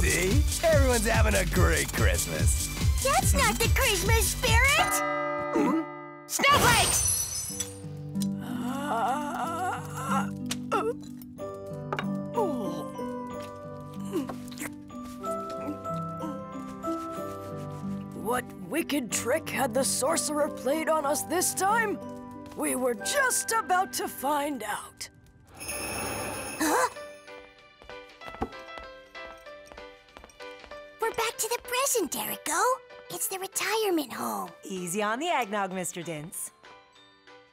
See? Everyone's having a great Christmas. That's not the Christmas spirit! Snowflakes! What wicked trick had the sorcerer played on us this time? We were just about to find out. Huh? We're back to the present, Erico. It's the retirement home. Easy on the eggnog, Mr. Dents.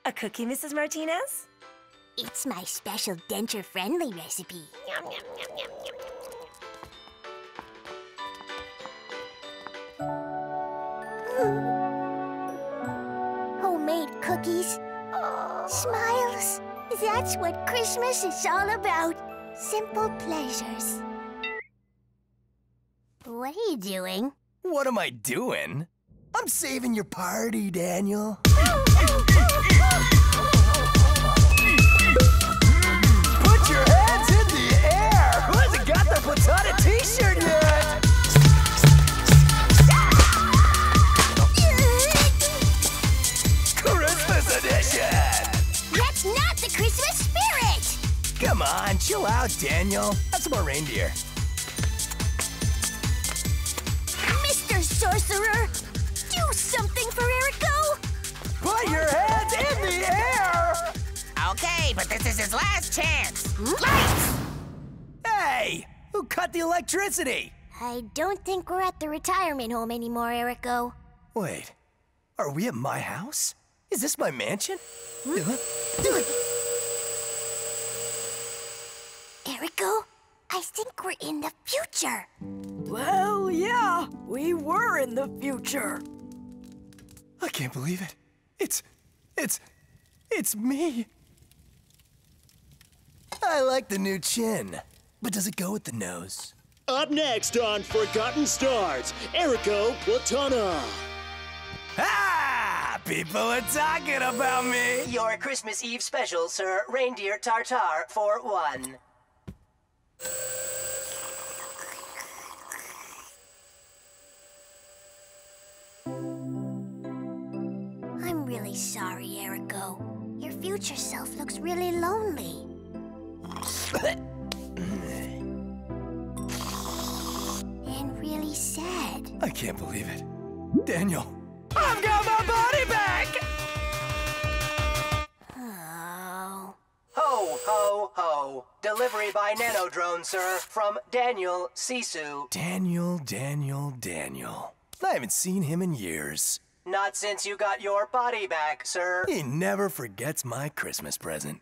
A cookie, Mrs. Martinez? It's my special denture-friendly recipe. Yum, yum, yum, yum, yum. Homemade cookies, smiles. That's what Christmas is all about. Simple pleasures. What are you doing? What am I doing? I'm saving your party, Daniel. Put your hands in the air. Who hasn't got the Platana t-shirt yet? That's not the Christmas spirit! Come on, chill out, Daniel. Have some more reindeer. Mr. Sorcerer, do something for Erico! Put your hands in the air! Okay, but this is his last chance. Lights! Hey, who cut the electricity? I don't think we're at the retirement home anymore, Erico. Wait, are we at my house? Is this my mansion? Erico, I think we're in the future. Well, yeah, we were in the future. I can't believe it. It's me. I like the new chin, but does it go with the nose? Up next on Forgotten Stars, Erico Platana. Ah! People are talking about me. Your Christmas Eve special, sir. Reindeer tartare for one. I'm really sorry, Erico. Your future self looks really lonely. And really sad. I can't believe it. Daniel, I've got my body back! Oh. Ho, ho, ho. Delivery by nanodrone, sir, from Daniel Sissou. Daniel. I haven't seen him in years. Not since you got your body back, sir. He never forgets my Christmas present.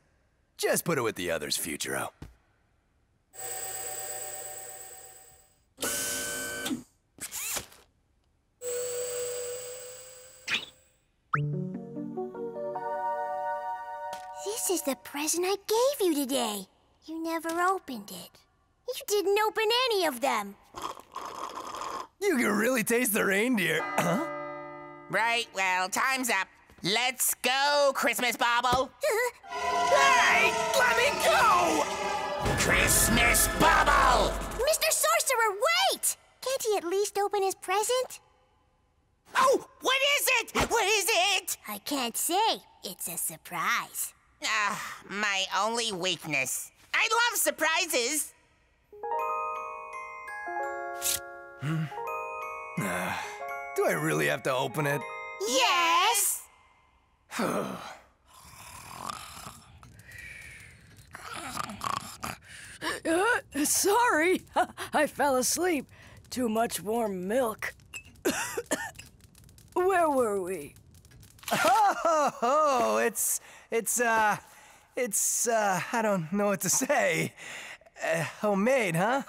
Just put it with the others, Futuro. This is the present I gave you today. You never opened it. You didn't open any of them. You can really taste the reindeer, huh? Right, well, time's up. Let's go, Christmas Bobble. Hey, let me go! Christmas Bobble! Mr. Sorcerer, wait! Can't he at least open his present? Oh, what is it? I can't say. It's a surprise. My only weakness. I love surprises. Do I really have to open it? Yes! Sorry, I fell asleep. Too much warm milk. Where were we? Oh, I don't know what to say. Homemade, huh?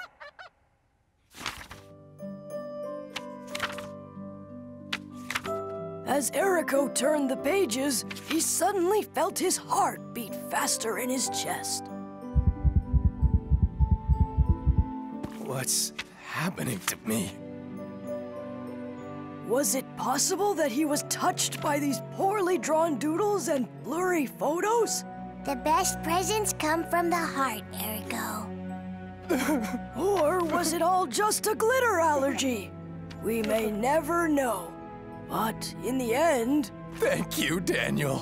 As Erico turned the pages, he suddenly felt his heart beat faster in his chest. What's happening to me? Was it possible that he was touched by these poorly drawn doodles and blurry photos? The best presents come from the heart, Erico. Or was it all just a glitter allergy? We may never know. But in the end... Thank you, Daniel.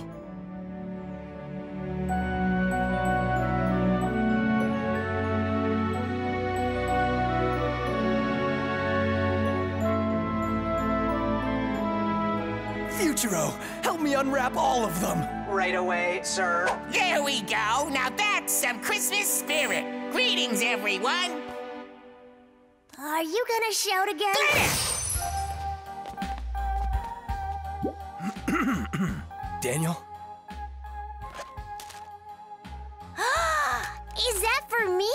Futuro, help me unwrap all of them. Right away, sir. There we go. Now that's some Christmas spirit. Greetings, everyone. Are you gonna shout again? Glitter! Daniel? Is that for me?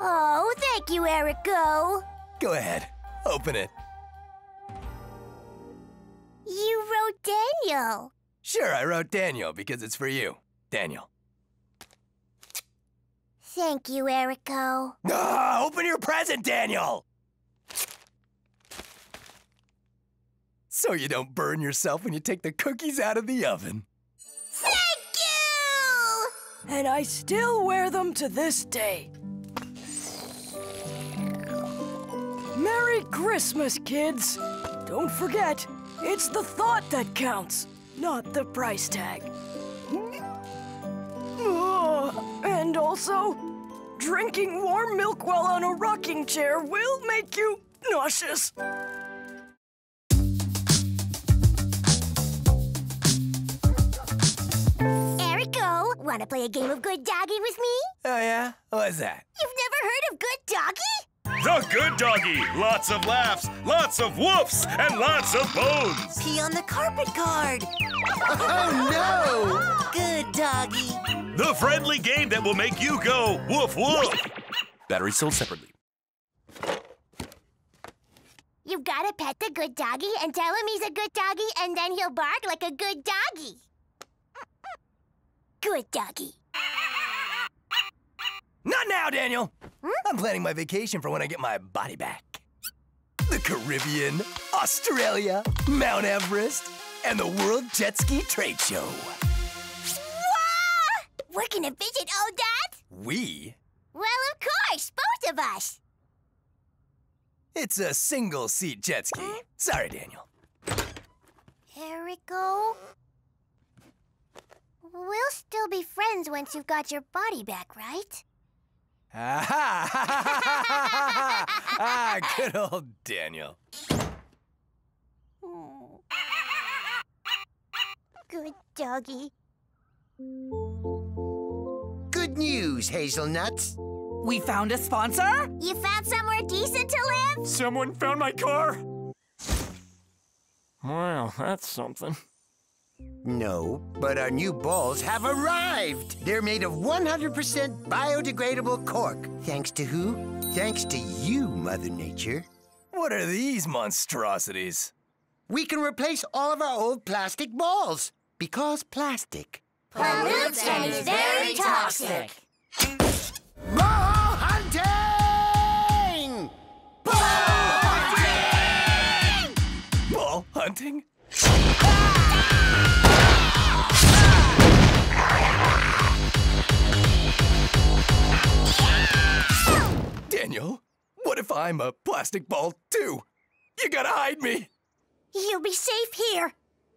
Oh, thank you, Erico. Go ahead. Open it. You wrote Daniel. Sure, I wrote Daniel because it's for you, Daniel. Thank you, Erico. Open your present, Daniel! So you don't burn yourself when you take the cookies out of the oven. Thank you! And I still wear them to this day. Merry Christmas, kids! Don't forget, it's the thought that counts, not the price tag. And also, drinking warm milk while on a rocking chair will make you nauseous. Erico, wanna play a game of Good Doggy with me? Oh yeah? What's that? You've never heard of Good Doggy? The Good Doggy! Lots of laughs, lots of whoofs, and lots of bones! Pee on the carpet card! Oh no! Good Doggy! The friendly game that will make you go woof woof! Battery sold separately. You've gotta pet the Good Doggy and tell him he's a good doggy, and then he'll bark like a good doggy. Good Doggy. Not now! now, Daniel. I'm planning my vacation for when I get my body back. The Caribbean, Australia, Mount Everest, and the World Jet Ski Trade Show. Whoa! We're gonna visit all that? We? Well, of course, both of us. It's a single-seat jet ski. Sorry, Daniel. Erico? We'll still be friends once you've got your body back, right? Ah-ha! Ah, good old Daniel. Good doggy. Good news, Hazelnuts. We found a sponsor? You found somewhere decent to live? Someone found my car. Wow, that's something. No, but our new balls have arrived! They're made of 100% biodegradable cork. Thanks to who? Thanks to you, Mother Nature. What are these monstrosities? We can replace all of our old plastic balls, because plastic pollutes and is very toxic. Ball hunting! Ball hunting! Ball hunting? Daniel, what if I'm a plastic ball, too? You gotta hide me! You'll be safe here.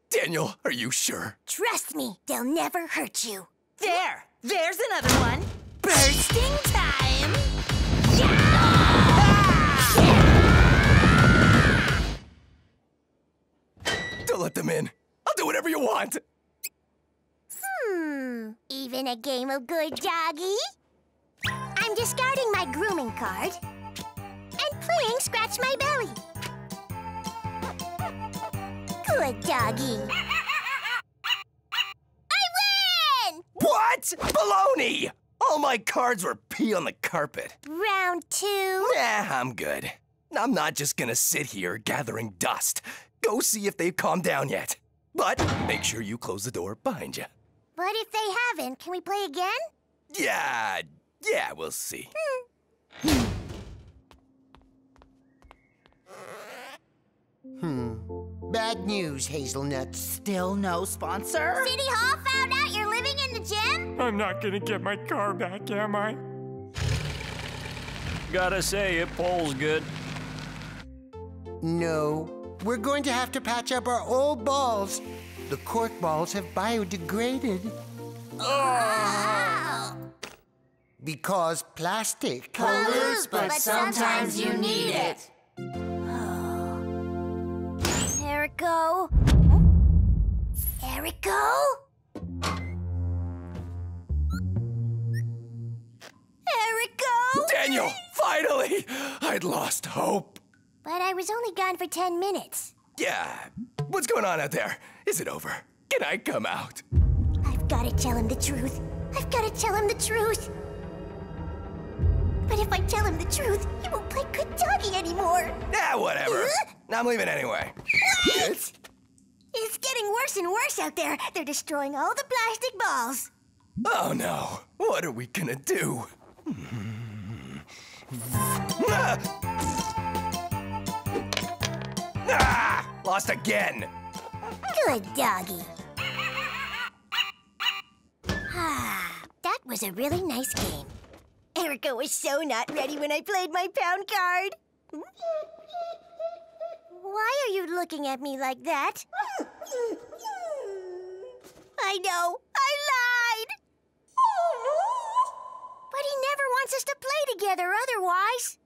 Daniel, are you sure? Trust me, they'll never hurt you. There! There's another one! Bursting time! Yeah! Ah! Yeah! Don't let them in. I'll do whatever you want. Even a game of good doggy? I'm discarding my grooming card and playing Scratch My Belly. Good doggy. I win! What? Baloney! All my cards were pee on the carpet. Round two. Nah, I'm good. I'm not just gonna sit here gathering dust. Go see if they've calmed down yet. But make sure you close the door behind you. But if they haven't, can we play again? Yeah, we'll see. Bad news, Hazelnuts. Still no sponsor? City Hall found out you're living in the gym? I'm not gonna get my car back, am I? Gotta say, it pulls good. No, we're going to have to patch up our old balls. The cork balls have biodegraded. Oh! Because plastic pollutes, but sometimes you need it. Erico? Erico? Erico? Daniel, finally! I'd lost hope. But I was only gone for 10 minutes. Yeah. What's going on out there? Is it over? Can I come out? I've got to tell him the truth. I've got to tell him the truth. But if I tell him the truth, he won't play good doggy anymore. Yeah, whatever. I'm leaving anyway. Wait! It's getting worse and worse out there. They're destroying all the plastic balls. Oh, no. What are we gonna do? Ah! Lost again. Good doggy. That was a really nice game. Erico was so not ready when I played my pound card. Why are you looking at me like that? I know, I lied! But he never wants us to play together otherwise.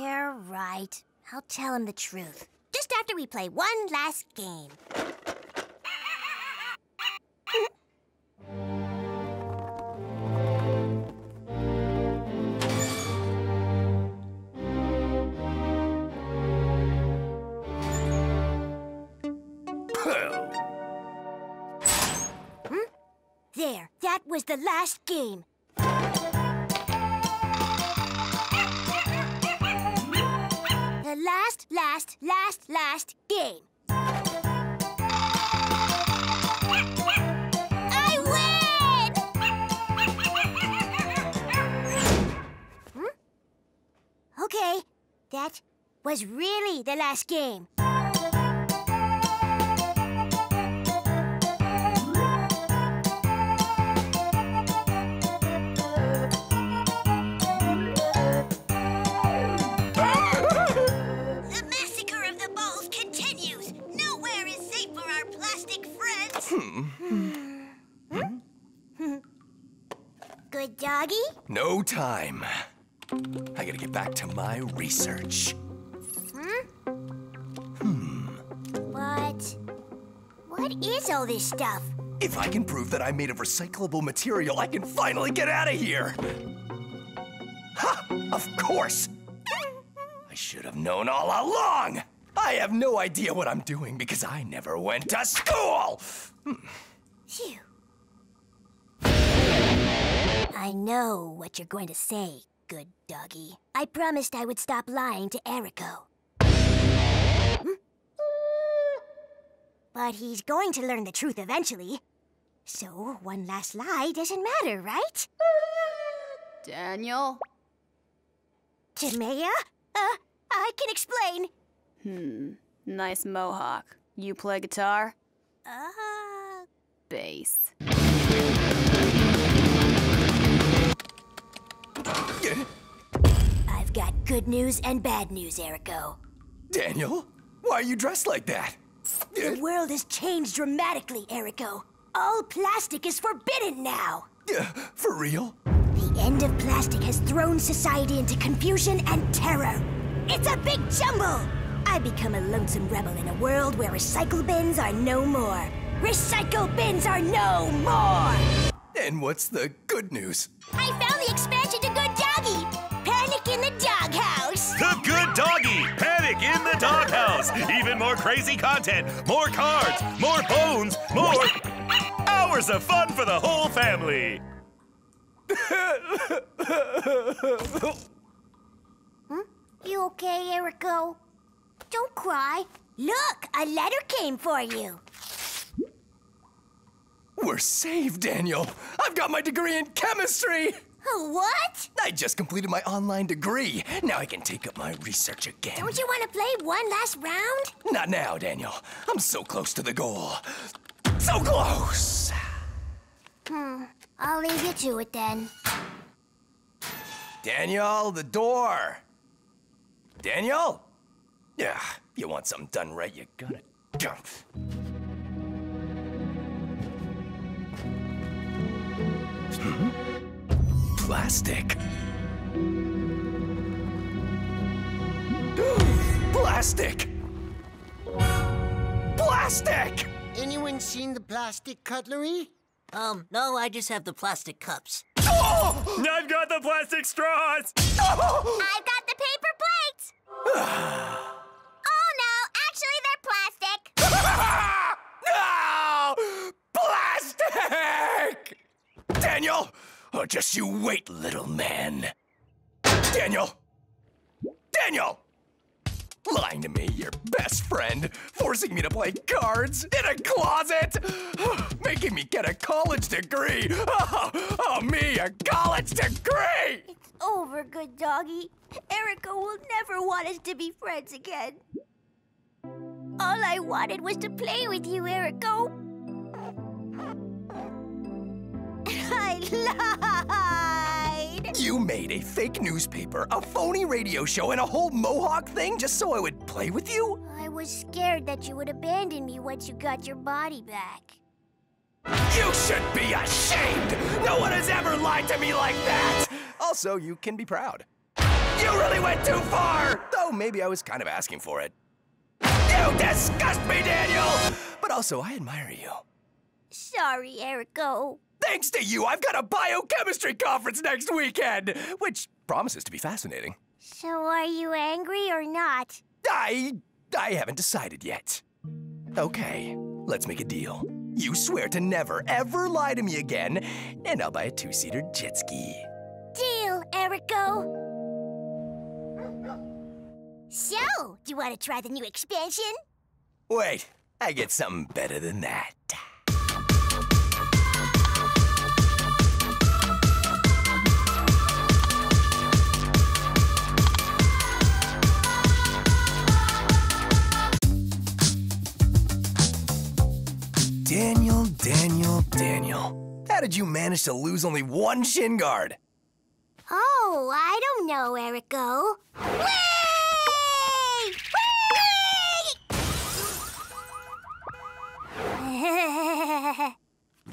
You're right. I'll tell him the truth. Just after we play one last game. There, that was the last game. The last game. I win! was really the last game. Good doggy? No time. I gotta get back to my research. What is all this stuff? If I can prove that I'm made of recyclable material, I can finally get out of here! Ha! Of course! I should have known all along! I have no idea what I'm doing because I never went to school! Phew. I know what you're going to say, good doggy. I promised I would stop lying to Erico. But he's going to learn the truth eventually. So one last lie doesn't matter, right? Daniel? Jamea? I can explain. Nice mohawk. You play guitar? Bass. I've got good news and bad news, Erico. Daniel, why are you dressed like that? The world has changed dramatically, Erico. All plastic is forbidden now. For real? The end of plastic has thrown society into confusion and terror. It's a big jumble! I become a lonesome rebel in a world where recycle bins are no more. Recycle bins are no more! And what's the good news? I found the expansion to Good Doggy! Panic in the Doghouse! The Good Doggy! Panic in the Doghouse! Even more crazy content, more cards, more bones, more... hours of fun for the whole family! You okay, Erico? Don't cry. Look, a letter came for you. We're saved, Daniel. I've got my degree in chemistry. What? I just completed my online degree. Now I can take up my research again. Don't you want to play one last round? Not now, Daniel. I'm so close to the goal. So close. I'll leave you to it then. Daniel, the door. Daniel? Yeah, you want something done right, you gotta jump. Plastic. Plastic! Plastic! Anyone seen the plastic cutlery? No, I just have the plastic cups. Oh! I've got the plastic straws! Oh! I've got the paper plates! Oh no, actually they're plastic! No! Plastic! Daniel! Oh, just you wait, little man. Daniel! Daniel! Lying to me, your best friend, forcing me to play cards in a closet, making me get a college degree. Oh, me, a college degree! It's over, good doggy. Erico will never want us to be friends again. All I wanted was to play with you, Erico. I lied! You made a fake newspaper, a phony radio show, and a whole mohawk thing just so I would play with you? I was scared that you would abandon me once you got your body back. You should be ashamed! No one has ever lied to me like that! Also, you can be proud. You really went too far! Though maybe I was kind of asking for it. You disgust me, Daniel! But also, I admire you. Sorry, Erico. Thanks to you, I've got a biochemistry conference next weekend, which promises to be fascinating. So are you angry or not? I haven't decided yet. Okay, let's make a deal. You swear to never, ever lie to me again, and I'll buy a two-seater jet ski. Deal, Erico. So, do you want to try the new expansion? Wait, I get something better than that. did you manage to lose only one shin guard? Oh, I don't know, Erico. Whee!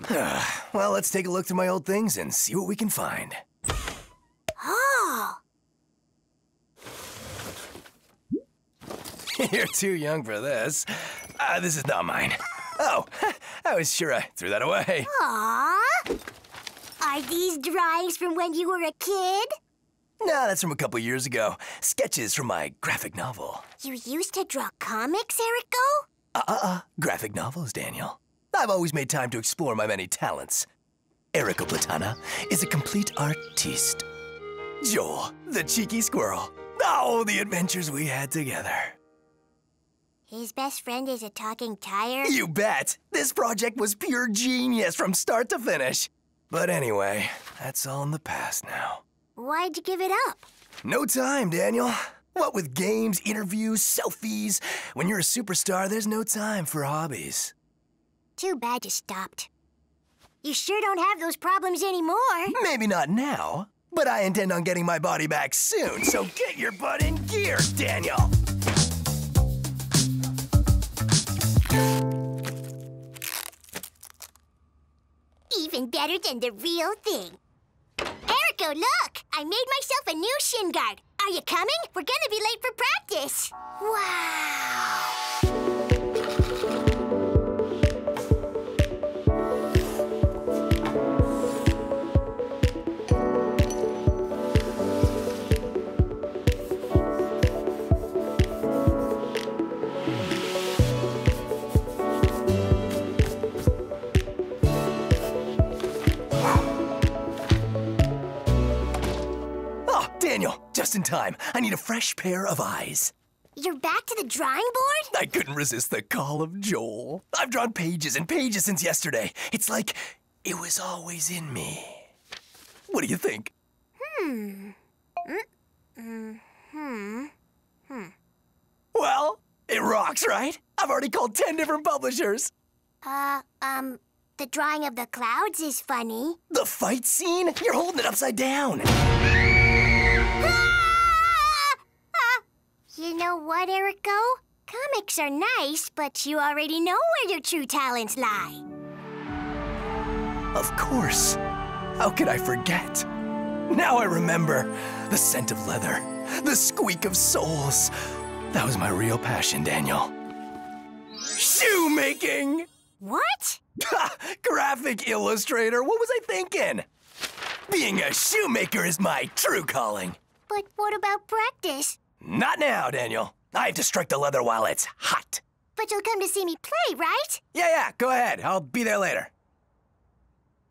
Whee! Well, let's take a look through my old things and see what we can find. Oh! You're too young for this. This is not mine. Oh, I was sure I threw that away. Aww. Are these drawings from when you were a kid? No, that's from a couple years ago. Sketches from my graphic novel. You used to draw comics, Erico? Graphic novels, Daniel. I've always made time to explore my many talents. Erico Platana is a complete artiste. Joel, the cheeky squirrel. Oh, the adventures we had together. His best friend is a talking tire? You bet! This project was pure genius from start to finish. But anyway, that's all in the past now. Why'd you give it up? No time, Daniel. What with games, interviews, selfies, when you're a superstar, there's no time for hobbies. Too bad you stopped. You sure don't have those problems anymore. Maybe not now, but I intend on getting my body back soon, so get your butt in gear, Daniel! Even better than the real thing. Erico, look! I made myself a new shin guard. Are you coming? We're gonna be late for practice. Wow! Just in time. I need a fresh pair of eyes. You're back to the drawing board? I couldn't resist the call of Joel. I've drawn pages and pages since yesterday. It's like it was always in me. What do you think? Well, it rocks, right? I've already called 10 different publishers. The drawing of the clouds is funny. The fight scene? You're holding it upside down. You know what, Erico? Comics are nice, but you already know where your true talents lie. Of course. How could I forget? Now I remember. The scent of leather. The squeak of soles. That was my real passion, Daniel. Shoemaking! What? Graphic illustrator, what was I thinking? Being a shoemaker is my true calling. But what about practice? Not now, Daniel. I have to strike the leather while it's hot. But you'll come to see me play, right? Yeah, go ahead. I'll be there later.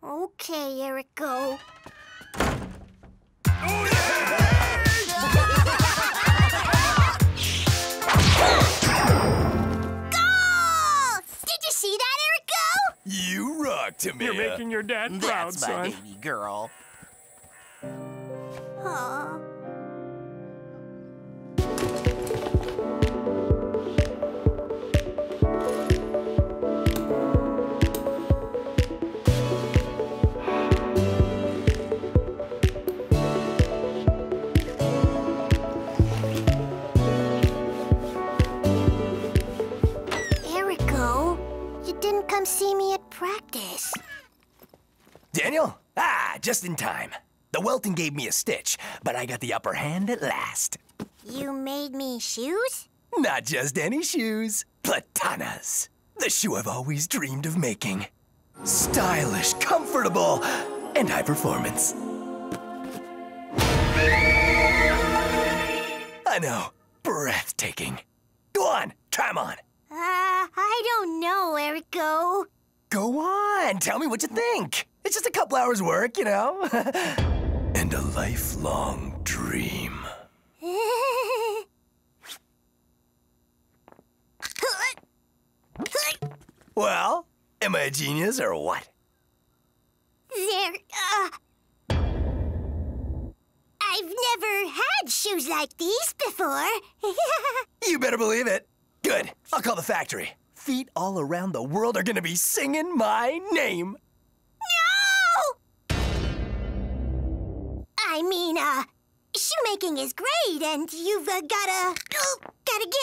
Okay, Erico. Oh, yeah! Goal! Did you see that, Erico? You rock, Tamia. You're making your dad proud, son. That's my baby girl. Aw. Come see me at practice. Daniel? Just in time. The welting gave me a stitch, but I got the upper hand at last. You made me shoes? Not just any shoes. Platanas. The shoe I've always dreamed of making. Stylish, comfortable, and high performance. I know. Breathtaking. Go on, try 'em on. I don't know, Erico. Go on, tell me what you think. It's just a couple hours' work, you know. And a lifelong dream. Well, am I a genius or what? I've never had shoes like these before. You better believe it. Good. I'll call the factory. Feet all around the world are gonna be singing my name. I mean, shoemaking is great, and you've got a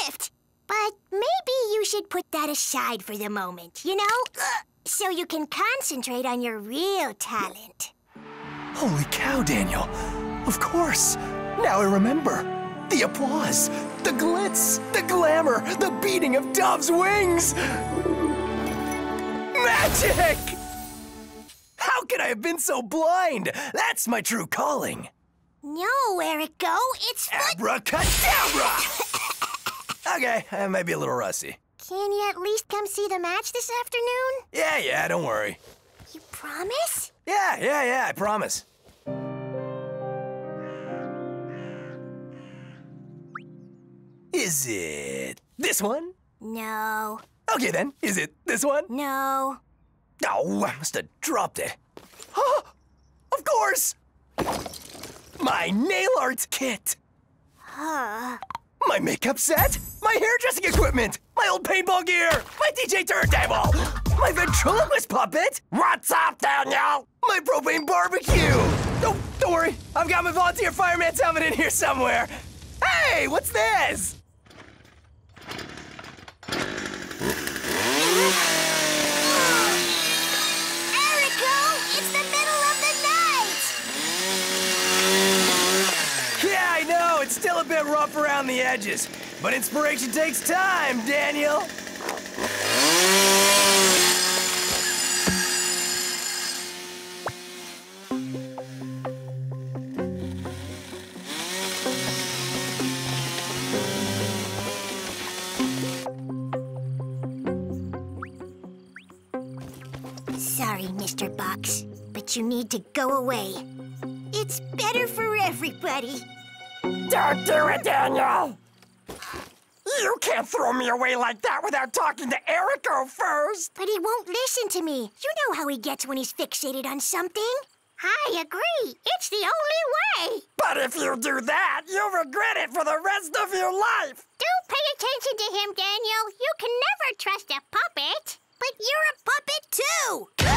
gift. But maybe you should put that aside for the moment, you know? So you can concentrate on your real talent. Holy cow, Daniel. Of course. Now I remember. The applause, the glitz, the glamour, the beating of dove's wings. Magic! How could I have been so blind? That's my true calling. No, Erico, it's Abracadabra! Okay, I might be a little rusty. Can you at least come see the match this afternoon? Yeah, don't worry. You promise? Yeah, I promise. Is it this one? No. Okay then, is it this one? No. Oh, I must have dropped it. Huh? Of course! My nail art kit! Huh? My makeup set, my hairdressing equipment, my old paintball gear, my DJ turntable, my ventriloquist puppet. What's up, Daniel? My propane barbecue. Oh, don't worry. I've got my volunteer fireman's helmet in here somewhere. Hey, what's this? Erico, it's the middle of the night! Yeah, I know, it's still a bit rough around the edges, but inspiration takes time, Daniel. Mr. Box, but you need to go away. It's better for everybody. Don't do it, Daniel! You can't throw me away like that without talking to Erico first! But he won't listen to me. You know how he gets when he's fixated on something. I agree. It's the only way. But if you do that, you'll regret it for the rest of your life. Don't pay attention to him, Daniel. You can never trust a puppet. But you're a puppet, too! Ah!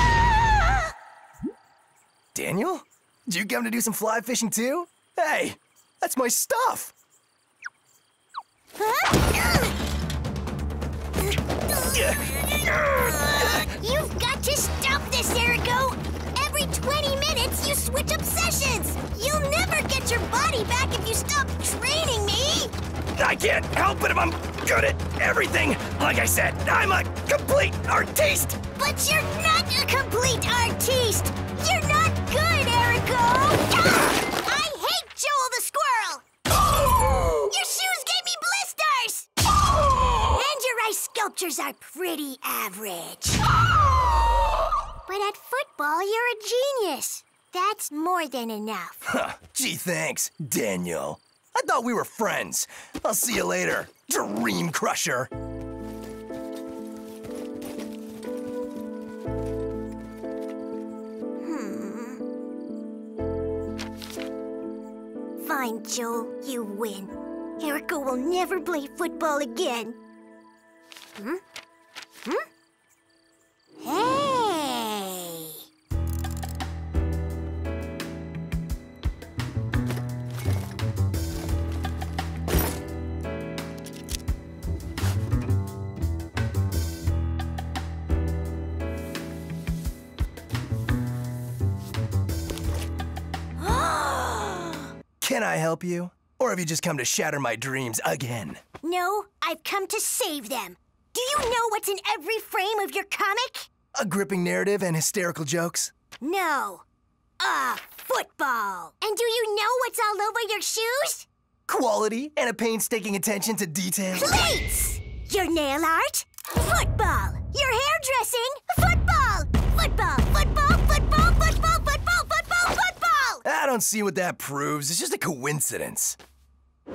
Daniel, did you come to do some fly fishing, too? Hey, that's my stuff! Huh? You've got to stop this, Erico! Every 20 minutes, you switch obsessions! You'll never get your body back if you stop training me! I can't help it if I'm good at everything. Like I said, I'm a complete artiste. But you're not a complete artiste. You're not good, Erico. I hate Joel the squirrel. Oh! Your shoes gave me blisters. Oh! And your ice sculptures are pretty average. Oh! But at football, you're a genius. That's more than enough. Huh. Gee, thanks, Daniel. I thought we were friends. I'll see you later, Dream Crusher. Fine, Joel, you win. Erico will never play football again. Hey! Can I help you? Or have you just come to shatter my dreams again? No, I've come to save them. Do you know what's in every frame of your comic? A gripping narrative and hysterical jokes? No. Football. And do you know what's all over your shoes? Quality and a painstaking attention to detail. Plates! Your nail art? Football! Your hairdressing? Football! Football! Football! Football! Football! Football! Football! Football! I don't see what that proves. It's just a coincidence.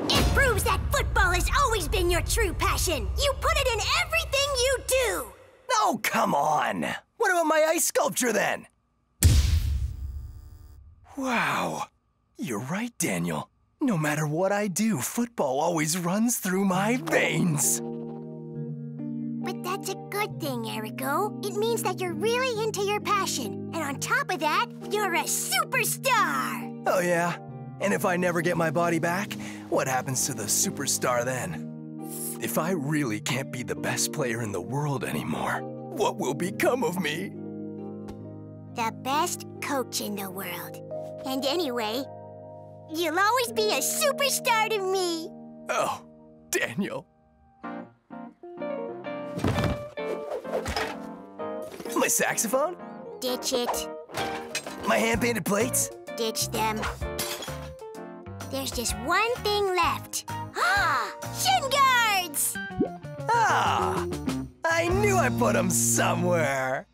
It proves that football has always been your true passion. You put it in everything you do. Oh, come on. What about my ice sculpture, then? Wow. You're right, Daniel. No matter what I do, football always runs through my veins. But that's a good thing, Erico. It means that you're really into your passion. And on top of that, you're a superstar! Oh, yeah? And if I never get my body back, what happens to the superstar then? If I really can't be the best player in the world anymore, what will become of me? The best coach in the world. And anyway, you'll always be a superstar to me. Oh, Daniel. My saxophone? Ditch it. My hand-painted plates? Ditch them. There's just one thing left. Ah! Shin guards! Ah! I knew I put them somewhere!